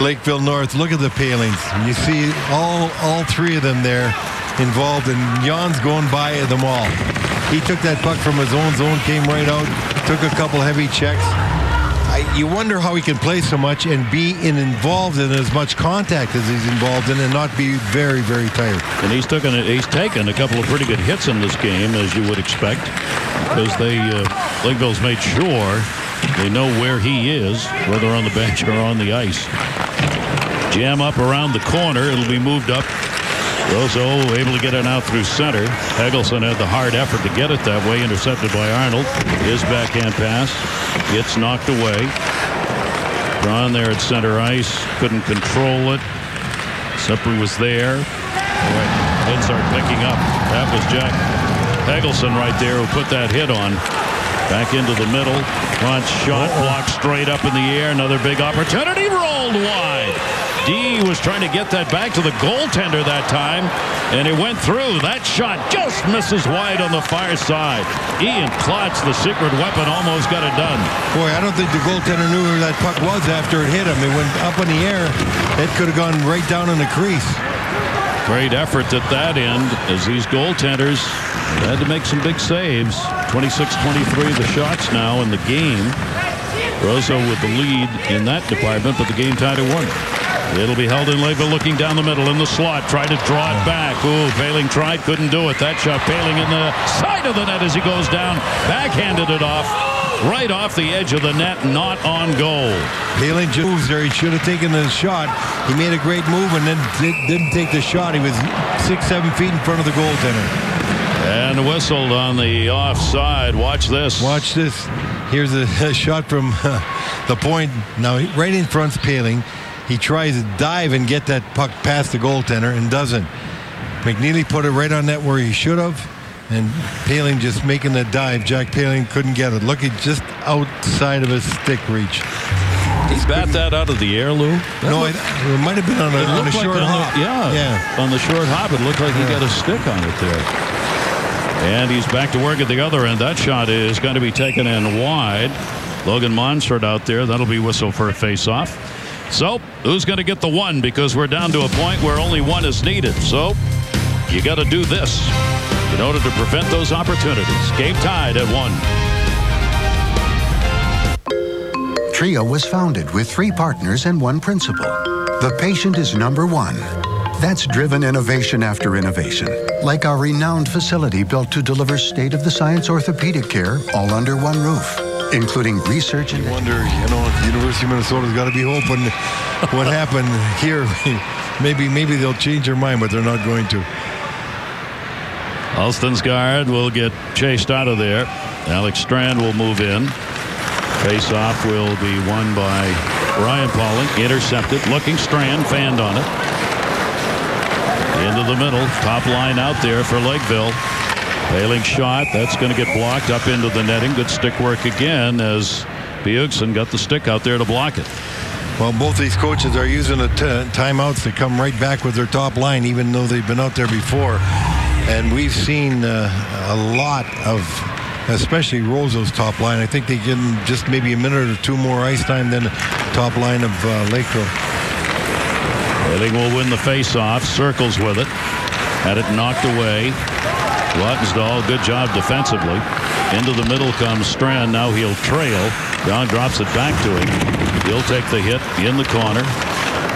Lakeville North, look at the Poehlings. You see all, all three of them there involved, and Jan's going by them all. He took that puck from his own zone, came right out, took a couple heavy checks. You wonder how he can play so much and be in involved in as much contact as he's involved in and not be very, very tired. And he's taken a, he's taken a couple of pretty good hits in this game, as you would expect, because they uh, Lakeville's made sure they know where he is, whether on the bench or on the ice. Jam up around the corner. It'll be moved up. Roseau able to get it out through center. Eggleston had the hard effort to get it that way, intercepted by Arnold. His backhand pass gets knocked away. Braun there at center ice, couldn't control it. Sipri was there. Things start picking up. That was Jack Eggleston right there who put that hit on. Back into the middle. Crunch shot, blocked straight up in the air. Another big opportunity, rolled wide. D was trying to get that back to the goaltender that time, and it went through. That shot just misses wide on the far side. Ian Klotz, the secret weapon, almost got it done. Boy, I don't think the goaltender knew where that puck was after it hit him. It went up in the air. It could have gone right down in the crease. Great effort at that end, as these goaltenders had to make some big saves. twenty-six twenty-three the shots now in the game. Roseau with the lead in that department, but the game tied at one. It'll be held in. Lakeville looking down the middle in the slot. Tried to draw it back. Ooh, Poehling tried. Couldn't do it. That shot. Poehling in the side of the net as he goes down. Backhanded it off. Right off the edge of the net. Not on goal. Poehling just moves there. He should have taken the shot. He made a great move and then didn't take the shot. He was six, seven feet in front of the goaltender. And whistled on the offside. Watch this. Watch this. Here's a, a shot from uh, the point. Now, right in front's Poehling. He tries to dive and get that puck past the goaltender and doesn't. McNeely put it right on net where he should have, and Poehling just making the dive. Jack Poehling couldn't get it. Look, at just outside of his stick reach. He bat that out of the air, Lou? That no, looked, it, it might have been on a, on a short like hop. The, yeah, yeah, on the short hop, it looked like he yeah. got a stick on it there. And he's back to work at the other end. That shot is going to be taken in wide. Logan Montreux out there. That'll be whistled for a face-off. So, who's going to get the one? Because we're down to a point where only one is needed. So, you got to do this in order to prevent those opportunities. Game tied at one. Trio was founded with three partners and one principle. The patient is number one. That's driven innovation after innovation, like our renowned facility built to deliver state-of-the-science orthopedic care all under one roof, including research. And you wonder, you know, the University of Minnesota's got to be hoping what happened here. Maybe, maybe they'll change their mind, but they're not going to. Holstengard will get chased out of there. Alex Strand will move in. Face-off will be won by Ryan Poehling. Intercepted, looking Strand, fanned on it. Into the middle, top line out there for Lakeville. Poehling shot, that's going to get blocked up into the netting. Good stick work again as Bjorksen got the stick out there to block it. Well, both these coaches are using the timeouts to come right back with their top line, even though they've been out there before. And we've seen uh, a lot of, especially Roseau's top line. I think they give them just maybe a minute or two more ice time than the top line of uh, Lakeville. Poehling will win the faceoff, circles with it, had it knocked away. Bottenstahl, good job defensively. Into the middle comes Strand. Now he'll trail. John drops it back to him. He'll take the hit in the corner.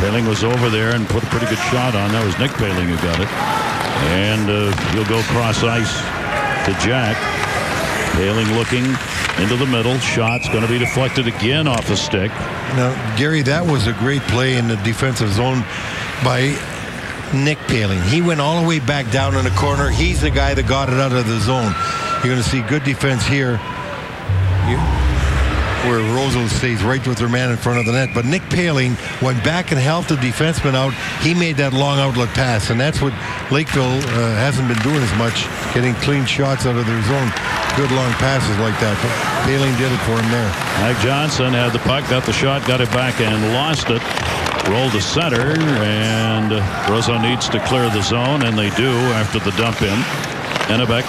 Poehling was over there and put a pretty good shot on. That was Nick Poehling who got it. And uh, he'll go cross ice to Jack. Poehling looking into the middle. Shot's going to be deflected again off the stick. Now, Gary, that was a great play in the defensive zone by Nick Poehling. He went all the way back down in the corner. He's the guy that got it out of the zone. You're going to see good defense here, where Roseau stays right with their man in front of the net. But Nick Poehling went back and helped the defenseman out. He made that long outlet pass, and that's what Lakeville uh, hasn't been doing as much, getting clean shots out of their zone. Good long passes like that. Poehling did it for him there. Mike Johnson had the puck, got the shot, got it back, and lost it. Rolled to center, and Roseau needs to clear the zone, and they do after the dump in. Enebak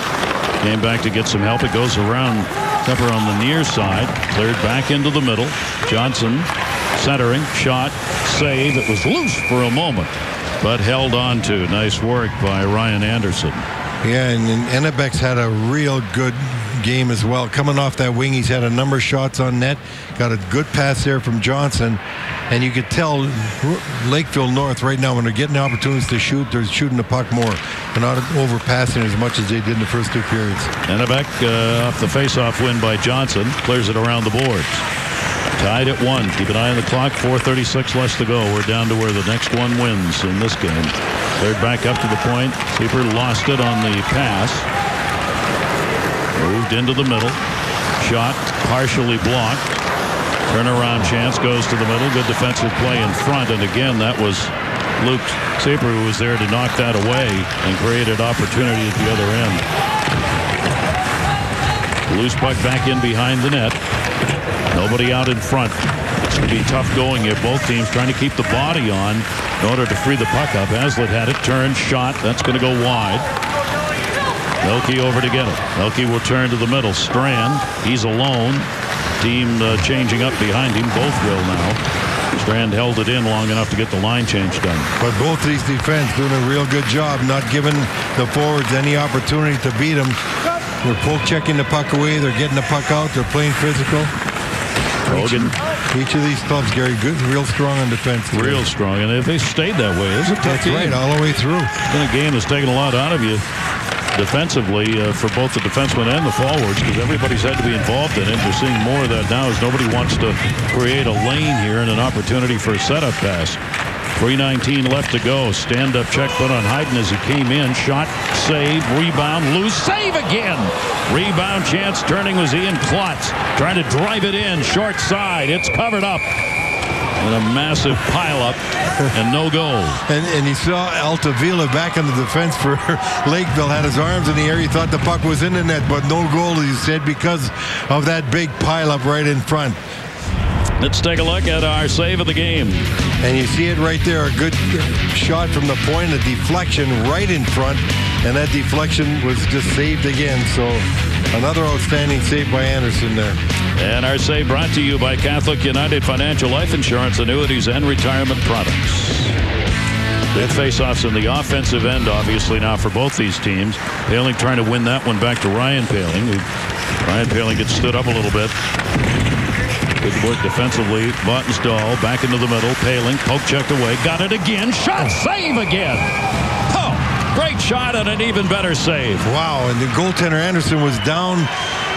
came back to get some help. It goes around cover on the near side, cleared back into the middle. Johnson centering, shot, save. It was loose for a moment, but held on to. Nice work by Ryan Anderson. Yeah, and, and Enebak's had a real good game as well. Coming off that wing, he's had a number of shots on net. Got a good pass there from Johnson. And you could tell Lakeville North right now, when they're getting opportunities to shoot, they're shooting the puck more. They're not overpassing as much as they did in the first two periods. Enebak uh, off the faceoff win by Johnson. Clears it around the boards. Tied at one. Keep an eye on the clock. four thirty-six less to go. We're down to where the next one wins in this game. Cleared back up to the point. Keeper lost it on the pass. Moved into the middle. Shot partially blocked. Turnaround chance goes to the middle. Good defensive play in front. And again, that was Luke Saber who was there to knock that away and created opportunity at the other end. Loose puck back in behind the net. Nobody out in front. It's going to be tough going here. Both teams trying to keep the body on in order to free the puck up. Haslett had it. Turned. Shot. That's going to go wide. Milkey over to get it. Milkey will turn to the middle. Strand, he's alone. Team uh, changing up behind him. Both will now. Strand held it in long enough to get the line change done. But both of these defense doing a real good job, not giving the forwards any opportunity to beat them. They're poke checking the puck away. They're getting the puck out. They're playing physical. Hogan. Each of these clubs, Gary, good, real strong on defense. Today. Real strong, and if they stayed that way, it's a tough game. That's right, all the way through. It's been a game that's taken a lot out of you. Defensively uh, for both the defensemen and the forwards, because everybody's had to be involved in it. We're seeing more of that now as nobody wants to create a lane here and an opportunity for a setup pass. three nineteen left to go. Stand-up check put on Hayden as he came in. Shot, save, rebound, loose, save again. Rebound chance turning was Ian Klotz. Trying to drive it in. Short side. It's covered up. And a massive pileup and no goal. and, and you saw Altavilla back in the defense for Lakeville, had his arms in the air. He thought the puck was in the net, but no goal, he said, because of that big pileup right in front. Let's take a look at our save of the game. And you see it right there, a good shot from the point, a deflection right in front, and that deflection was just saved again. So another outstanding save by Anderson there. And our save brought to you by Catholic United Financial Life Insurance, Annuities, and Retirement Products. Good faceoffs in the offensive end, obviously, now for both these teams. Poehling trying to win that one back to Ryan Poehling. Ryan Poehling gets stood up a little bit. Good work defensively. Bottenstahl back into the middle. Poehling, poke checked away. Got it again. Shot, save again. Great shot and an even better save. Wow, and the goaltender Anderson was down,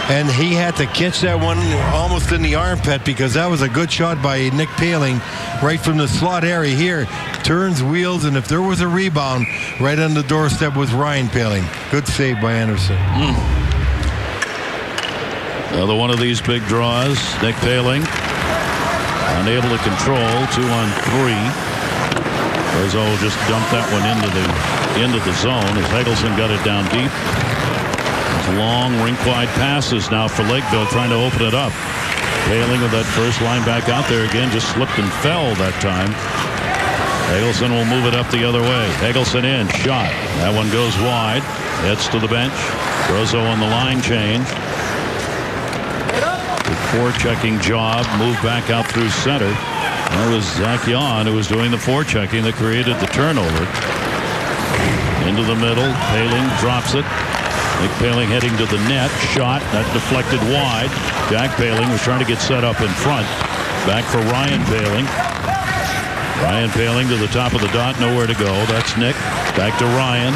and he had to catch that one almost in the armpit, because that was a good shot by Nick Poehling right from the slot area here. Turns, wheels, and if there was a rebound, right on the doorstep was Ryan Poehling. Good save by Anderson. Mm. Another one of these big draws. Nick Poehling unable to control. Two on three. Roseau just dumped that one into the into the zone as Hagelson got it down deep. Those long rink-wide passes now for Lakeville, trying to open it up. Poehling with that first line back out there again, just slipped and fell that time. Hagelson will move it up the other way. Hagelson in, shot. That one goes wide. Heads to the bench. Roseau on the line change. Good forechecking job. Move back out through center. That was Zach Yawn who was doing the forechecking that created the turnover. Into the middle. Poehling drops it. Nick Poehling heading to the net. Shot. That deflected wide. Jack Poehling was trying to get set up in front. Back for Ryan Poehling. Ryan Poehling to the top of the dot. Nowhere to go. That's Nick. Back to Ryan.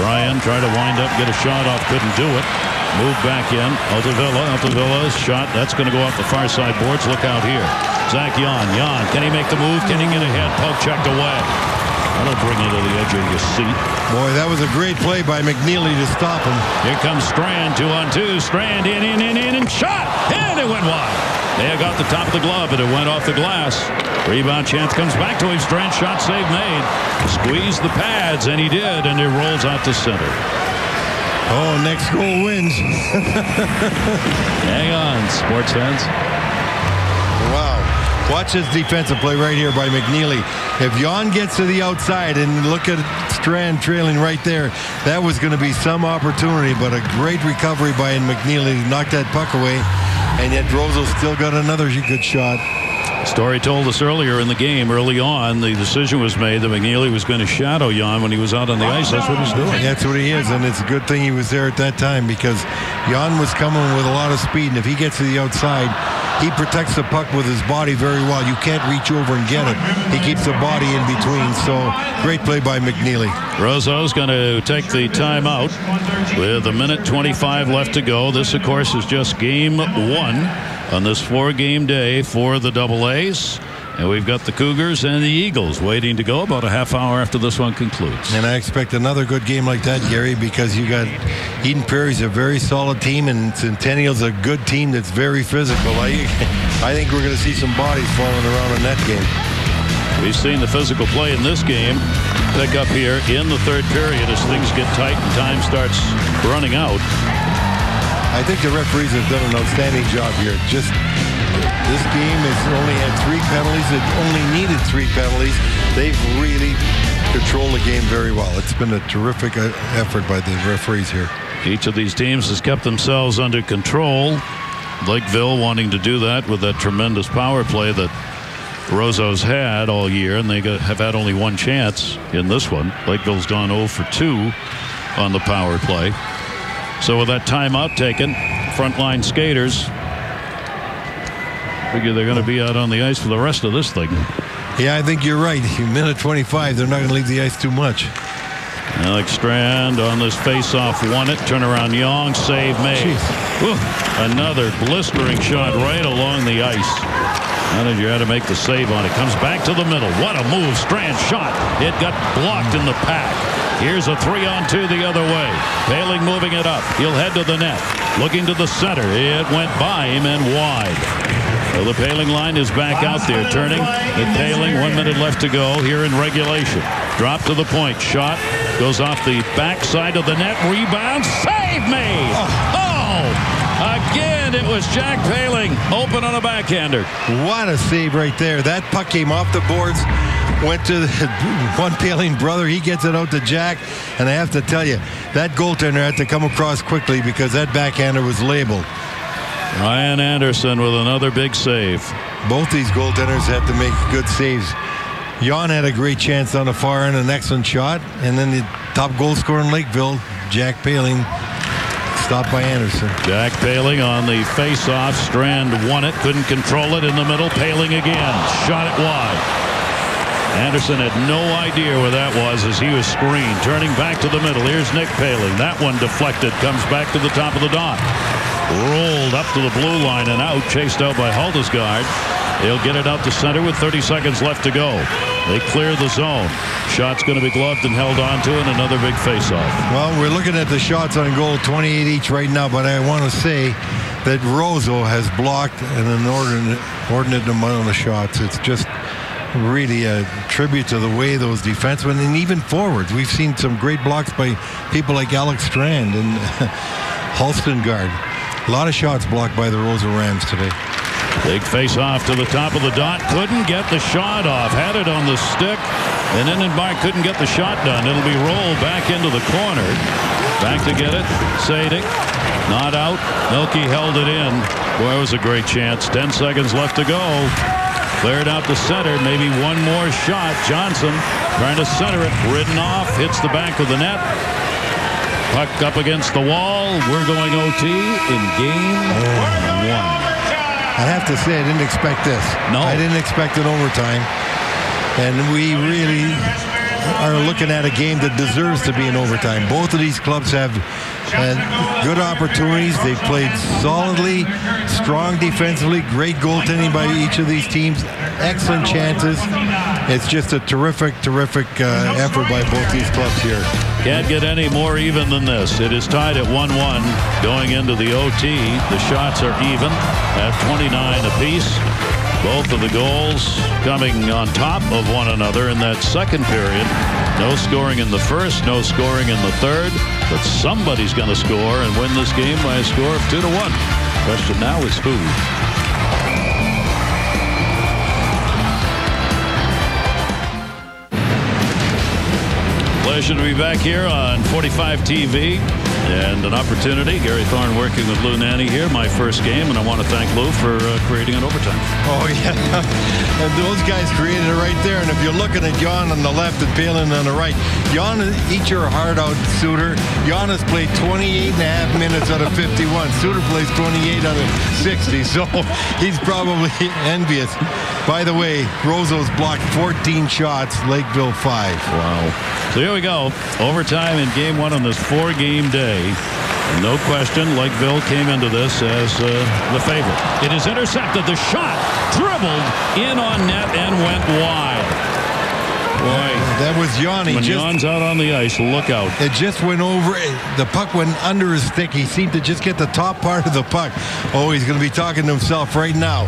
Ryan tried to wind up, get a shot off. Couldn't do it. Move back in. Altavilla. Altavilla's shot. That's going to go off the far side boards. Look out here. Zach Yawn. Yawn. Can he make the move? Can he get ahead? Poke checked away. That'll bring you to the edge of your seat. Boy, that was a great play by McNeely to stop him. Here comes Strand, two on two. Strand in, in, in, in, and shot! And it went wide. They got the top of the glove, and it went off the glass. Rebound chance comes back to him. Strand, shot, save made. Squeezed the pads, and he did, and it rolls out to center. Oh, next goal wins. Hang on, sports fans. Wow. Watch this defensive play right here by McNeely. If Yawn gets to the outside and look at Strand trailing right there, that was going to be some opportunity, but a great recovery by McNeely. Knocked that puck away, and yet Roseau still got another good shot. Story told us earlier in the game, early on, the decision was made that McNeely was going to shadow Yawn when he was out on the ice. That's what he's doing. That's what he is, and it's a good thing he was there at that time because Yawn was coming with a lot of speed, and if he gets to the outside, he protects the puck with his body very well. You can't reach over and get it. He keeps the body in between, so great play by McNeely. Roseau's going to take the timeout with a minute twenty-five left to go. This, of course, is just game one on this four-game day for the Double A's. And we've got the Cougars and the Eagles waiting to go about a half hour after this one concludes. And I expect another good game like that, Gary, because you got Eden Prairie's a very solid team, and Centennial's a good team that's very physical. I, I think we're going to see some bodies falling around in that game. We've seen the physical play in this game pick up here in the third period as things get tight and time starts running out. I think the referees have done an outstanding job here. Just... This game has only had three penalties. It only needed three penalties. They've really controlled the game very well. It's been a terrific effort by the referees here. Each of these teams has kept themselves under control. Lakeville wanting to do that with that tremendous power play that Roseau's had all year, and they have had only one chance in this one. Lakeville's gone oh for two on the power play. So with that timeout taken, frontline skaters figure they're going to be out on the ice for the rest of this thing. Yeah, I think you're right. minute twenty-five, they're not going to leave the ice too much. Alex Strand on this faceoff won it. Turnaround Young, save made. Woo, another blistering shot right along the ice. Manager had to make the save on it. Comes back to the middle. What a move. Strand shot. It got blocked in the pack. Here's a three on two the other way. Poehling moving it up. He'll head to the net. Looking to the center. It went by him and wide. Well, the Poehling line is back out there, turning the Poehling. One minute left to go here in regulation. Drop to the point. Shot goes off the backside of the net. Rebound. Save made. Oh! Again, it was Jack Poehling open on a backhander. What a save right there. That puck came off the boards, went to the one Poehling brother. He gets it out to Jack, and I have to tell you, that goaltender had to come across quickly because that backhander was labeled. Ryan Anderson with another big save. Both these goaltenders had to make good saves. Yawn had a great chance on the far end, an excellent shot, and then the top goal scorer in Lakeville, Jack Poehling, stopped by Anderson. Jack Poehling on the faceoff. Strand won it, couldn't control it in the middle. Poehling again, shot it wide. Anderson had no idea where that was as he was screened. Turning back to the middle, here's Nick Poehling. That one deflected, comes back to the top of the dot. Rolled up to the blue line and out, chased out by Holstengard. He'll get it out to center with thirty seconds left to go. They clear the zone. Shot's going to be gloved and held on to, and another big faceoff. Well, we're looking at the shots on goal, twenty-eight each right now, but I want to say that Roseau has blocked an inordinate, inordinate amount of shots. It's just really a tribute to the way those defensemen and even forwards. We've seen some great blocks by people like Alex Strand and Holstengard. A lot of shots blocked by the Roseau Rams today. Big face off to the top of the dot. Couldn't get the shot off. Had it on the stick. And Enebak couldn't get the shot done. It'll be rolled back into the corner. Back to get it. Sadik. Not out. Milkey held it in. Boy, it was a great chance. ten seconds left to go. Cleared out the center. Maybe one more shot. Johnson trying to center it. Ridden off. Hits the back of the net. Puck up against the wall. We're going O T in game oh. one. I have to say, I didn't expect this. No. I didn't expect an overtime. And we really are looking at a game that deserves to be in overtime. Both of these clubs have had good opportunities. They've played solidly, strong defensively, great goaltending by each of these teams, excellent chances. It's just a terrific, terrific uh, effort by both these clubs here. Can't get any more even than this. It is tied at one one going into the O T. The shots are even at twenty-nine apiece. Both of the goals coming on top of one another in that second period. No scoring in the first, no scoring in the third, but somebody's going to score and win this game by a score of two to one. Question now is who? Pleasure to be back here on forty-five T V and an opportunity. Gary Thorne working with Lou Nanne here, my first game, and I want to thank Lou for uh, creating an overtime. Oh, yeah. And those guys created it right there. And if you're looking at Yawn on the left and Poehling on the right, Yawn, eat your heart out, Suter. Yawn has played twenty-eight and a half minutes out of fifty-one. Suter plays twenty-eight out of sixty, so he's probably envious. By the way, Roseau's blocked fourteen shots, Lakeville five. Wow. So here we go. Overtime in game one on this four-game day. And no question, Lakeville came into this as uh, the favorite. It is intercepted. The shot dribbled in on net and went wide. Boy, that was Yanni. When Yawn's out on the ice, look out. It just went over. The puck went under his stick. He seemed to just get the top part of the puck. Oh, he's going to be talking to himself right now.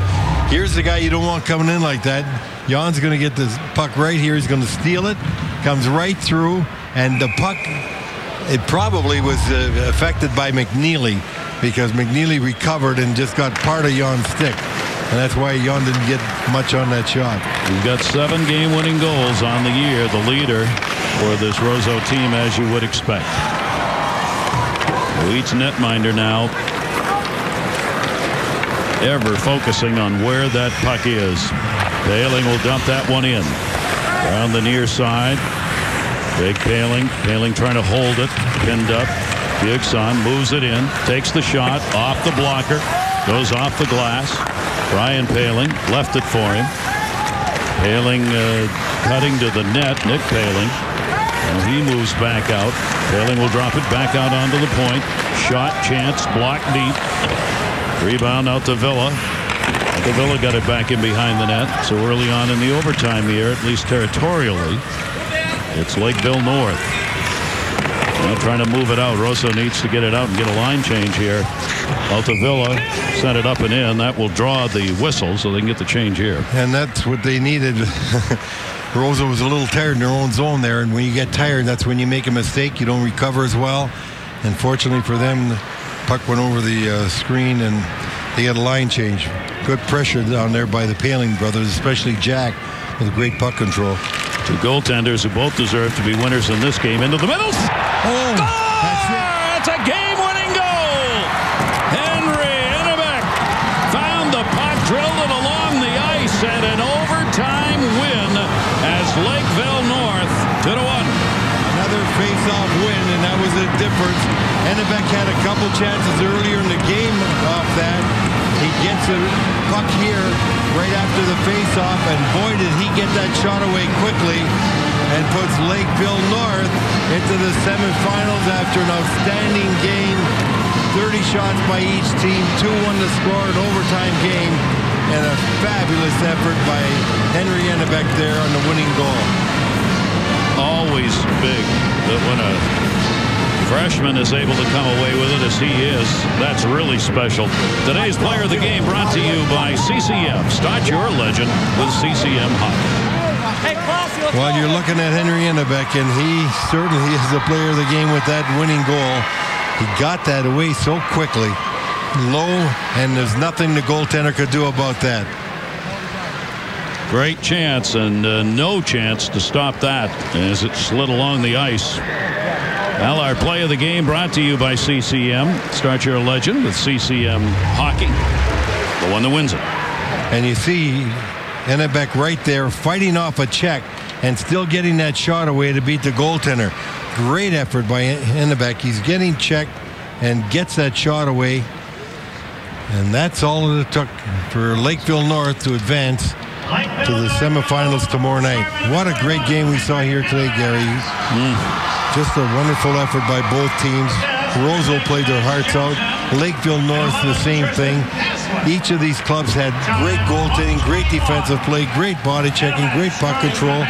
Here's the guy you don't want coming in like that. Yawn's going to get this puck right here. He's going to steal it. Comes right through, and the puck, it probably was uh, affected by McNeely, because McNeely recovered and just got part of Yawn's stick. And that's why Yawn didn't get much on that shot. We've got seven game-winning goals on the year, the leader for this Roseau team, as you would expect. Each netminder now ever focusing on where that puck is. Poehling will dump that one in. Around the near side. Big Poehling. Poehling trying to hold it. Pinned up. Bjorksen moves it in. Takes the shot. Off the blocker. Goes off the glass. Ryan Poehling left it for him. Poehling uh, cutting to the net. Nick Poehling. And he moves back out. Poehling will drop it back out onto the point. Shot, chance, block deep. Rebound out to Villa. Altavilla got it back in behind the net. So early on in the overtime here, at least territorially, it's Lakeville North. Not trying to move it out. Roseau needs to get it out and get a line change here. Altavilla sent it up and in. That will draw the whistle so they can get the change here. And that's what they needed. Roseau was a little tired in their own zone there. And when you get tired, that's when you make a mistake. You don't recover as well. And fortunately for them, the puck went over the uh, screen and they had a line change. Good pressure down there by the Poehling brothers, especially Jack, with great puck control. Two goaltenders who both deserve to be winners in this game. Into the middle. Oh, that's it. It's a game-winning goal. Henry Enebak found the puck, drilled it along the ice, and an overtime win as Lakeville North two to one. Another face-off win, and that was the difference. Enebak had a couple chances earlier in the game off that. He gets a puck here right after the faceoff, and boy, did he get that shot away quickly and puts Lakeville North into the semifinals after an outstanding game. thirty shots by each team, two one to score, an overtime game, and a fabulous effort by Henry Enebak there on the winning goal. Always big that when a freshman is able to come away with it as he is. That's really special. Today's player of the game brought to you by C C M. Start your legend with C C M hockey. Well, you're looking at Henry Enebak, and he certainly is the player of the game with that winning goal. He got that away so quickly, low, and there's nothing the goaltender could do about that. Great chance, and uh, no chance to stop that as it slid along the ice. Well, our play of the game brought to you by C C M. Start your legend with C C M hockey. The one that wins it. And you see Enebak right there fighting off a check and still getting that shot away to beat the goaltender. Great effort by Enebak. He's getting checked and gets that shot away. And that's all it took for Lakeville North to advance to the semifinals tomorrow night. What a great game we saw here today, Gary. Mm. Just a wonderful effort by both teams. Roseau played their hearts out. Lakeville North, the same thing. Each of these clubs had great goaltending, great defensive play, great body checking, great puck control.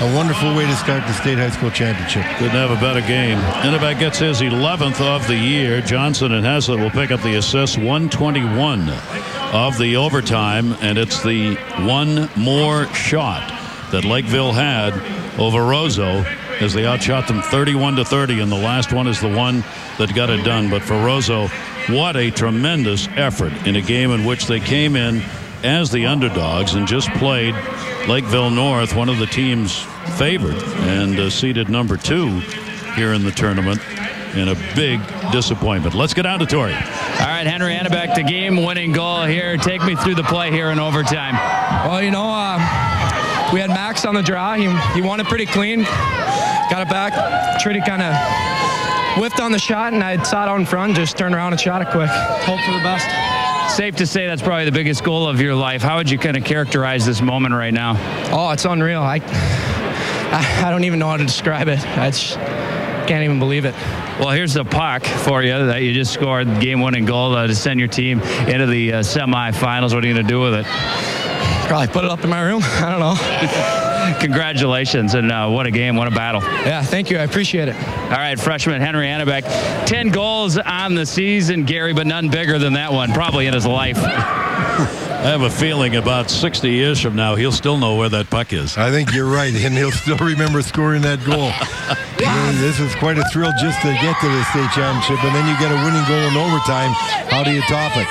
A wonderful way to start the state high school championship. Couldn't have a better game. Enebak gets his eleventh of the year. Johnson and Haslett will pick up the assist, one twenty-one of the overtime, and it's the one more shot that Lakeville had over Roseau, as they outshot them thirty-one to thirty, and the last one is the one that got it done. But for Roseau, what a tremendous effort in a game in which they came in as the underdogs and just played Lakeville North, one of the teams favored and uh, seeded number two here in the tournament, in a big disappointment. Let's get down to Torrey. All right, Henry Enebak, the game-winning goal here. Take me through the play here in overtime. Well, you know, uh, we had Max on the draw. He, he won it pretty clean. Got it back. Trudy kind of whiffed on the shot, and I saw it out in front, just turned around and shot it quick. Hope for the best. Safe to say that's probably the biggest goal of your life. How would you kind of characterize this moment right now? Oh, it's unreal. I, I, I don't even know how to describe it. I just can't even believe it. Well, here's the puck for you that you just scored, game-winning goal uh, to send your team into the uh, semifinals. What are you going to do with it? Probably put it up in my room. I don't know. Congratulations, and uh, what a game, what a battle. Yeah, thank you. I appreciate it. All right, freshman Henry Enebak, ten goals on the season, Gary, but none bigger than that one, probably in his life. I have a feeling about sixty years from now, he'll still know where that puck is. I think you're right, and he'll still remember scoring that goal. Yes. This is quite a thrill just to get to the state championship, and then you get a winning goal in overtime. How do you top it?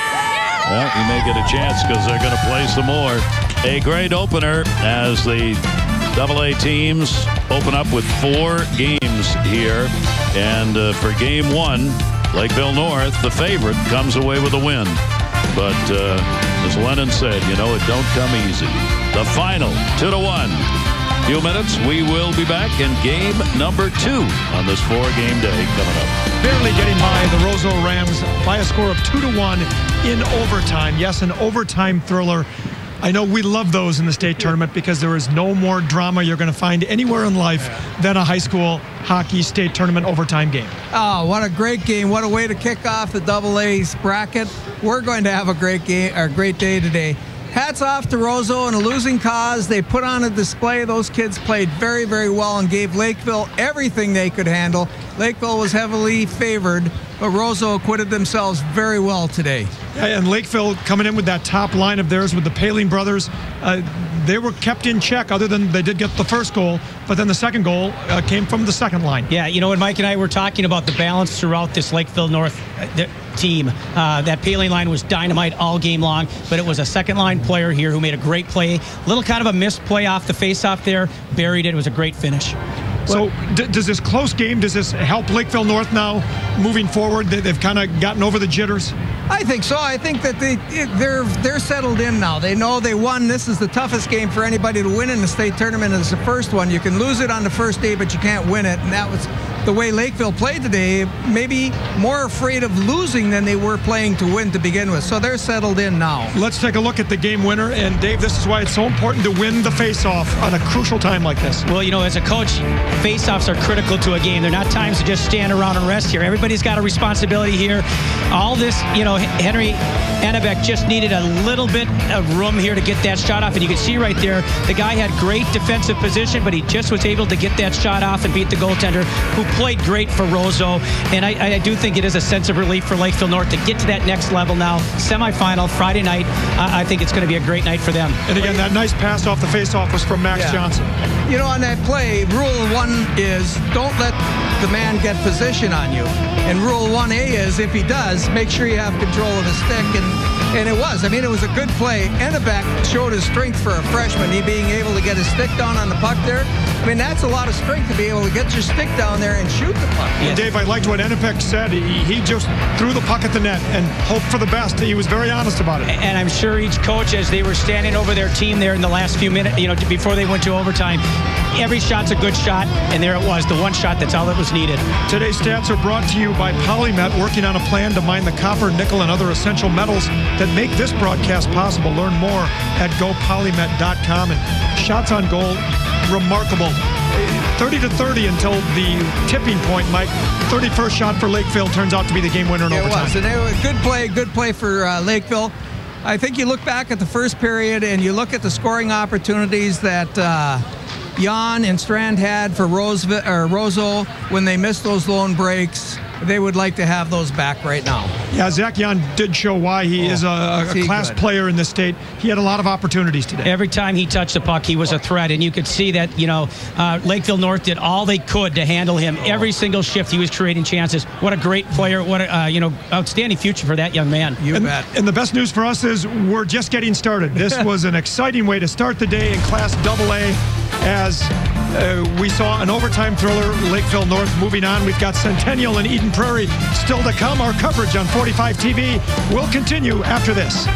Well, you may get a chance because they're going to play some more. A great opener as the double A teams open up with four games here. And uh, for game one, Lakeville North, the favorite, comes away with a win. But uh, as Lennon said, you know, it don't come easy. The final, two to one. A few minutes, we will be back in game number two on this four-game day coming up. Barely getting by the Roseau Rams by a score of two to one in overtime. Yes, an overtime thriller. I know we love those in the state tournament because there is no more drama you're going to find anywhere in life than a high school hockey state tournament overtime game. Oh, what a great game. What a way to kick off the double A's bracket. We're going to have a great game, or great day today. Hats off to Roseau and a losing cause. They put on a display. Those kids played very, very well and gave Lakeville everything they could handle. Lakeville was heavily favored, but Roseau acquitted themselves very well today. And Lakeville coming in with that top line of theirs with the Poehling brothers. Uh, they were kept in check, other than they did get the first goal, but then the second goal uh, came from the second line. Yeah, you know, and Mike and I were talking about the balance throughout this Lakeville North team. Uh, that Poehling line was dynamite all game long, but it was a second line player here who made a great play. Little kind of a missed play off the faceoff there, buried it. It was a great finish. So d does this close game, does this help Lakeville North now moving forward? They, they've kind of gotten over the jitters? I think so. I think that they, they're, they're settled in now. They know they won. This is the toughest game for anybody to win in the state tournament. It's the first one. You can lose it on the first day, but you can't win it. And that was the way Lakeville played today, maybe more afraid of losing than they were playing to win to begin with. So they're settled in now. Let's take a look at the game winner. And Dave, this is why it's so important to win the face-off on a crucial time like this. Well, you know, as a coach, face-offs are critical to a game. They're not times to just stand around and rest here. Everybody's got a responsibility here. All this, you know, Henry Enebak just needed a little bit of room here to get that shot off. And you can see right there, the guy had great defensive position, but he just was able to get that shot off and beat the goaltender, who played great for Roseau. And I, I do think it is a sense of relief for Lakeville North to get to that next level now. Semifinal Friday night. Uh, I think it's going to be a great night for them. And again, that nice pass off the face-off was from Max yeah. Johnson. You know, on that play, rule one is don't let the man get position on you. And rule one A is if he does, make sure you have control of the stick. And, and it was. I mean, it was a good play. Enebak showed his strength for a freshman, he being able to get his stick down on the puck there. I mean, that's a lot of strength to be able to get your stick down there and and shoot the puck. Yes. And Dave, I liked what Enebak said. He, he just threw the puck at the net and hoped for the best. He was very honest about it. And I'm sure each coach, as they were standing over their team there in the last few minutes, you know, before they went to overtime, every shot's a good shot, and there it was, the one shot, that's all that was needed. Today's stats are brought to you by Polymet, working on a plan to mine the copper, nickel, and other essential metals that make this broadcast possible. Learn more at go polymet dot com. And shots on goal, remarkable. thirty to thirty until the tipping point, Mike. thirty-first shot for Lakeville turns out to be the game winner in it overtime. It was. And it was a good play, good play for uh, Lakeville. I think you look back at the first period and you look at the scoring opportunities that uh, Yawn and Strand had for Roseville, or Roseau, when they missed those lone breaks. They would like to have those back right now. Yeah, Zach Yawn did show why he oh, is a, a class good. player in this state. He had a lot of opportunities today. Every time he touched the puck, he was a threat, and you could see that, you know, uh, Lakeville North did all they could to handle him. Every single shift, he was creating chances. What a great player. What a, uh, you know, outstanding future for that young man. You and, bet. And the best news for us is we're just getting started. This was an exciting way to start the day in Class double A as uh, we saw an overtime thriller, Lakeville North moving on. We've got Centennial and Eden Prairie still to come. Our coverage on forty-five T V will continue after this.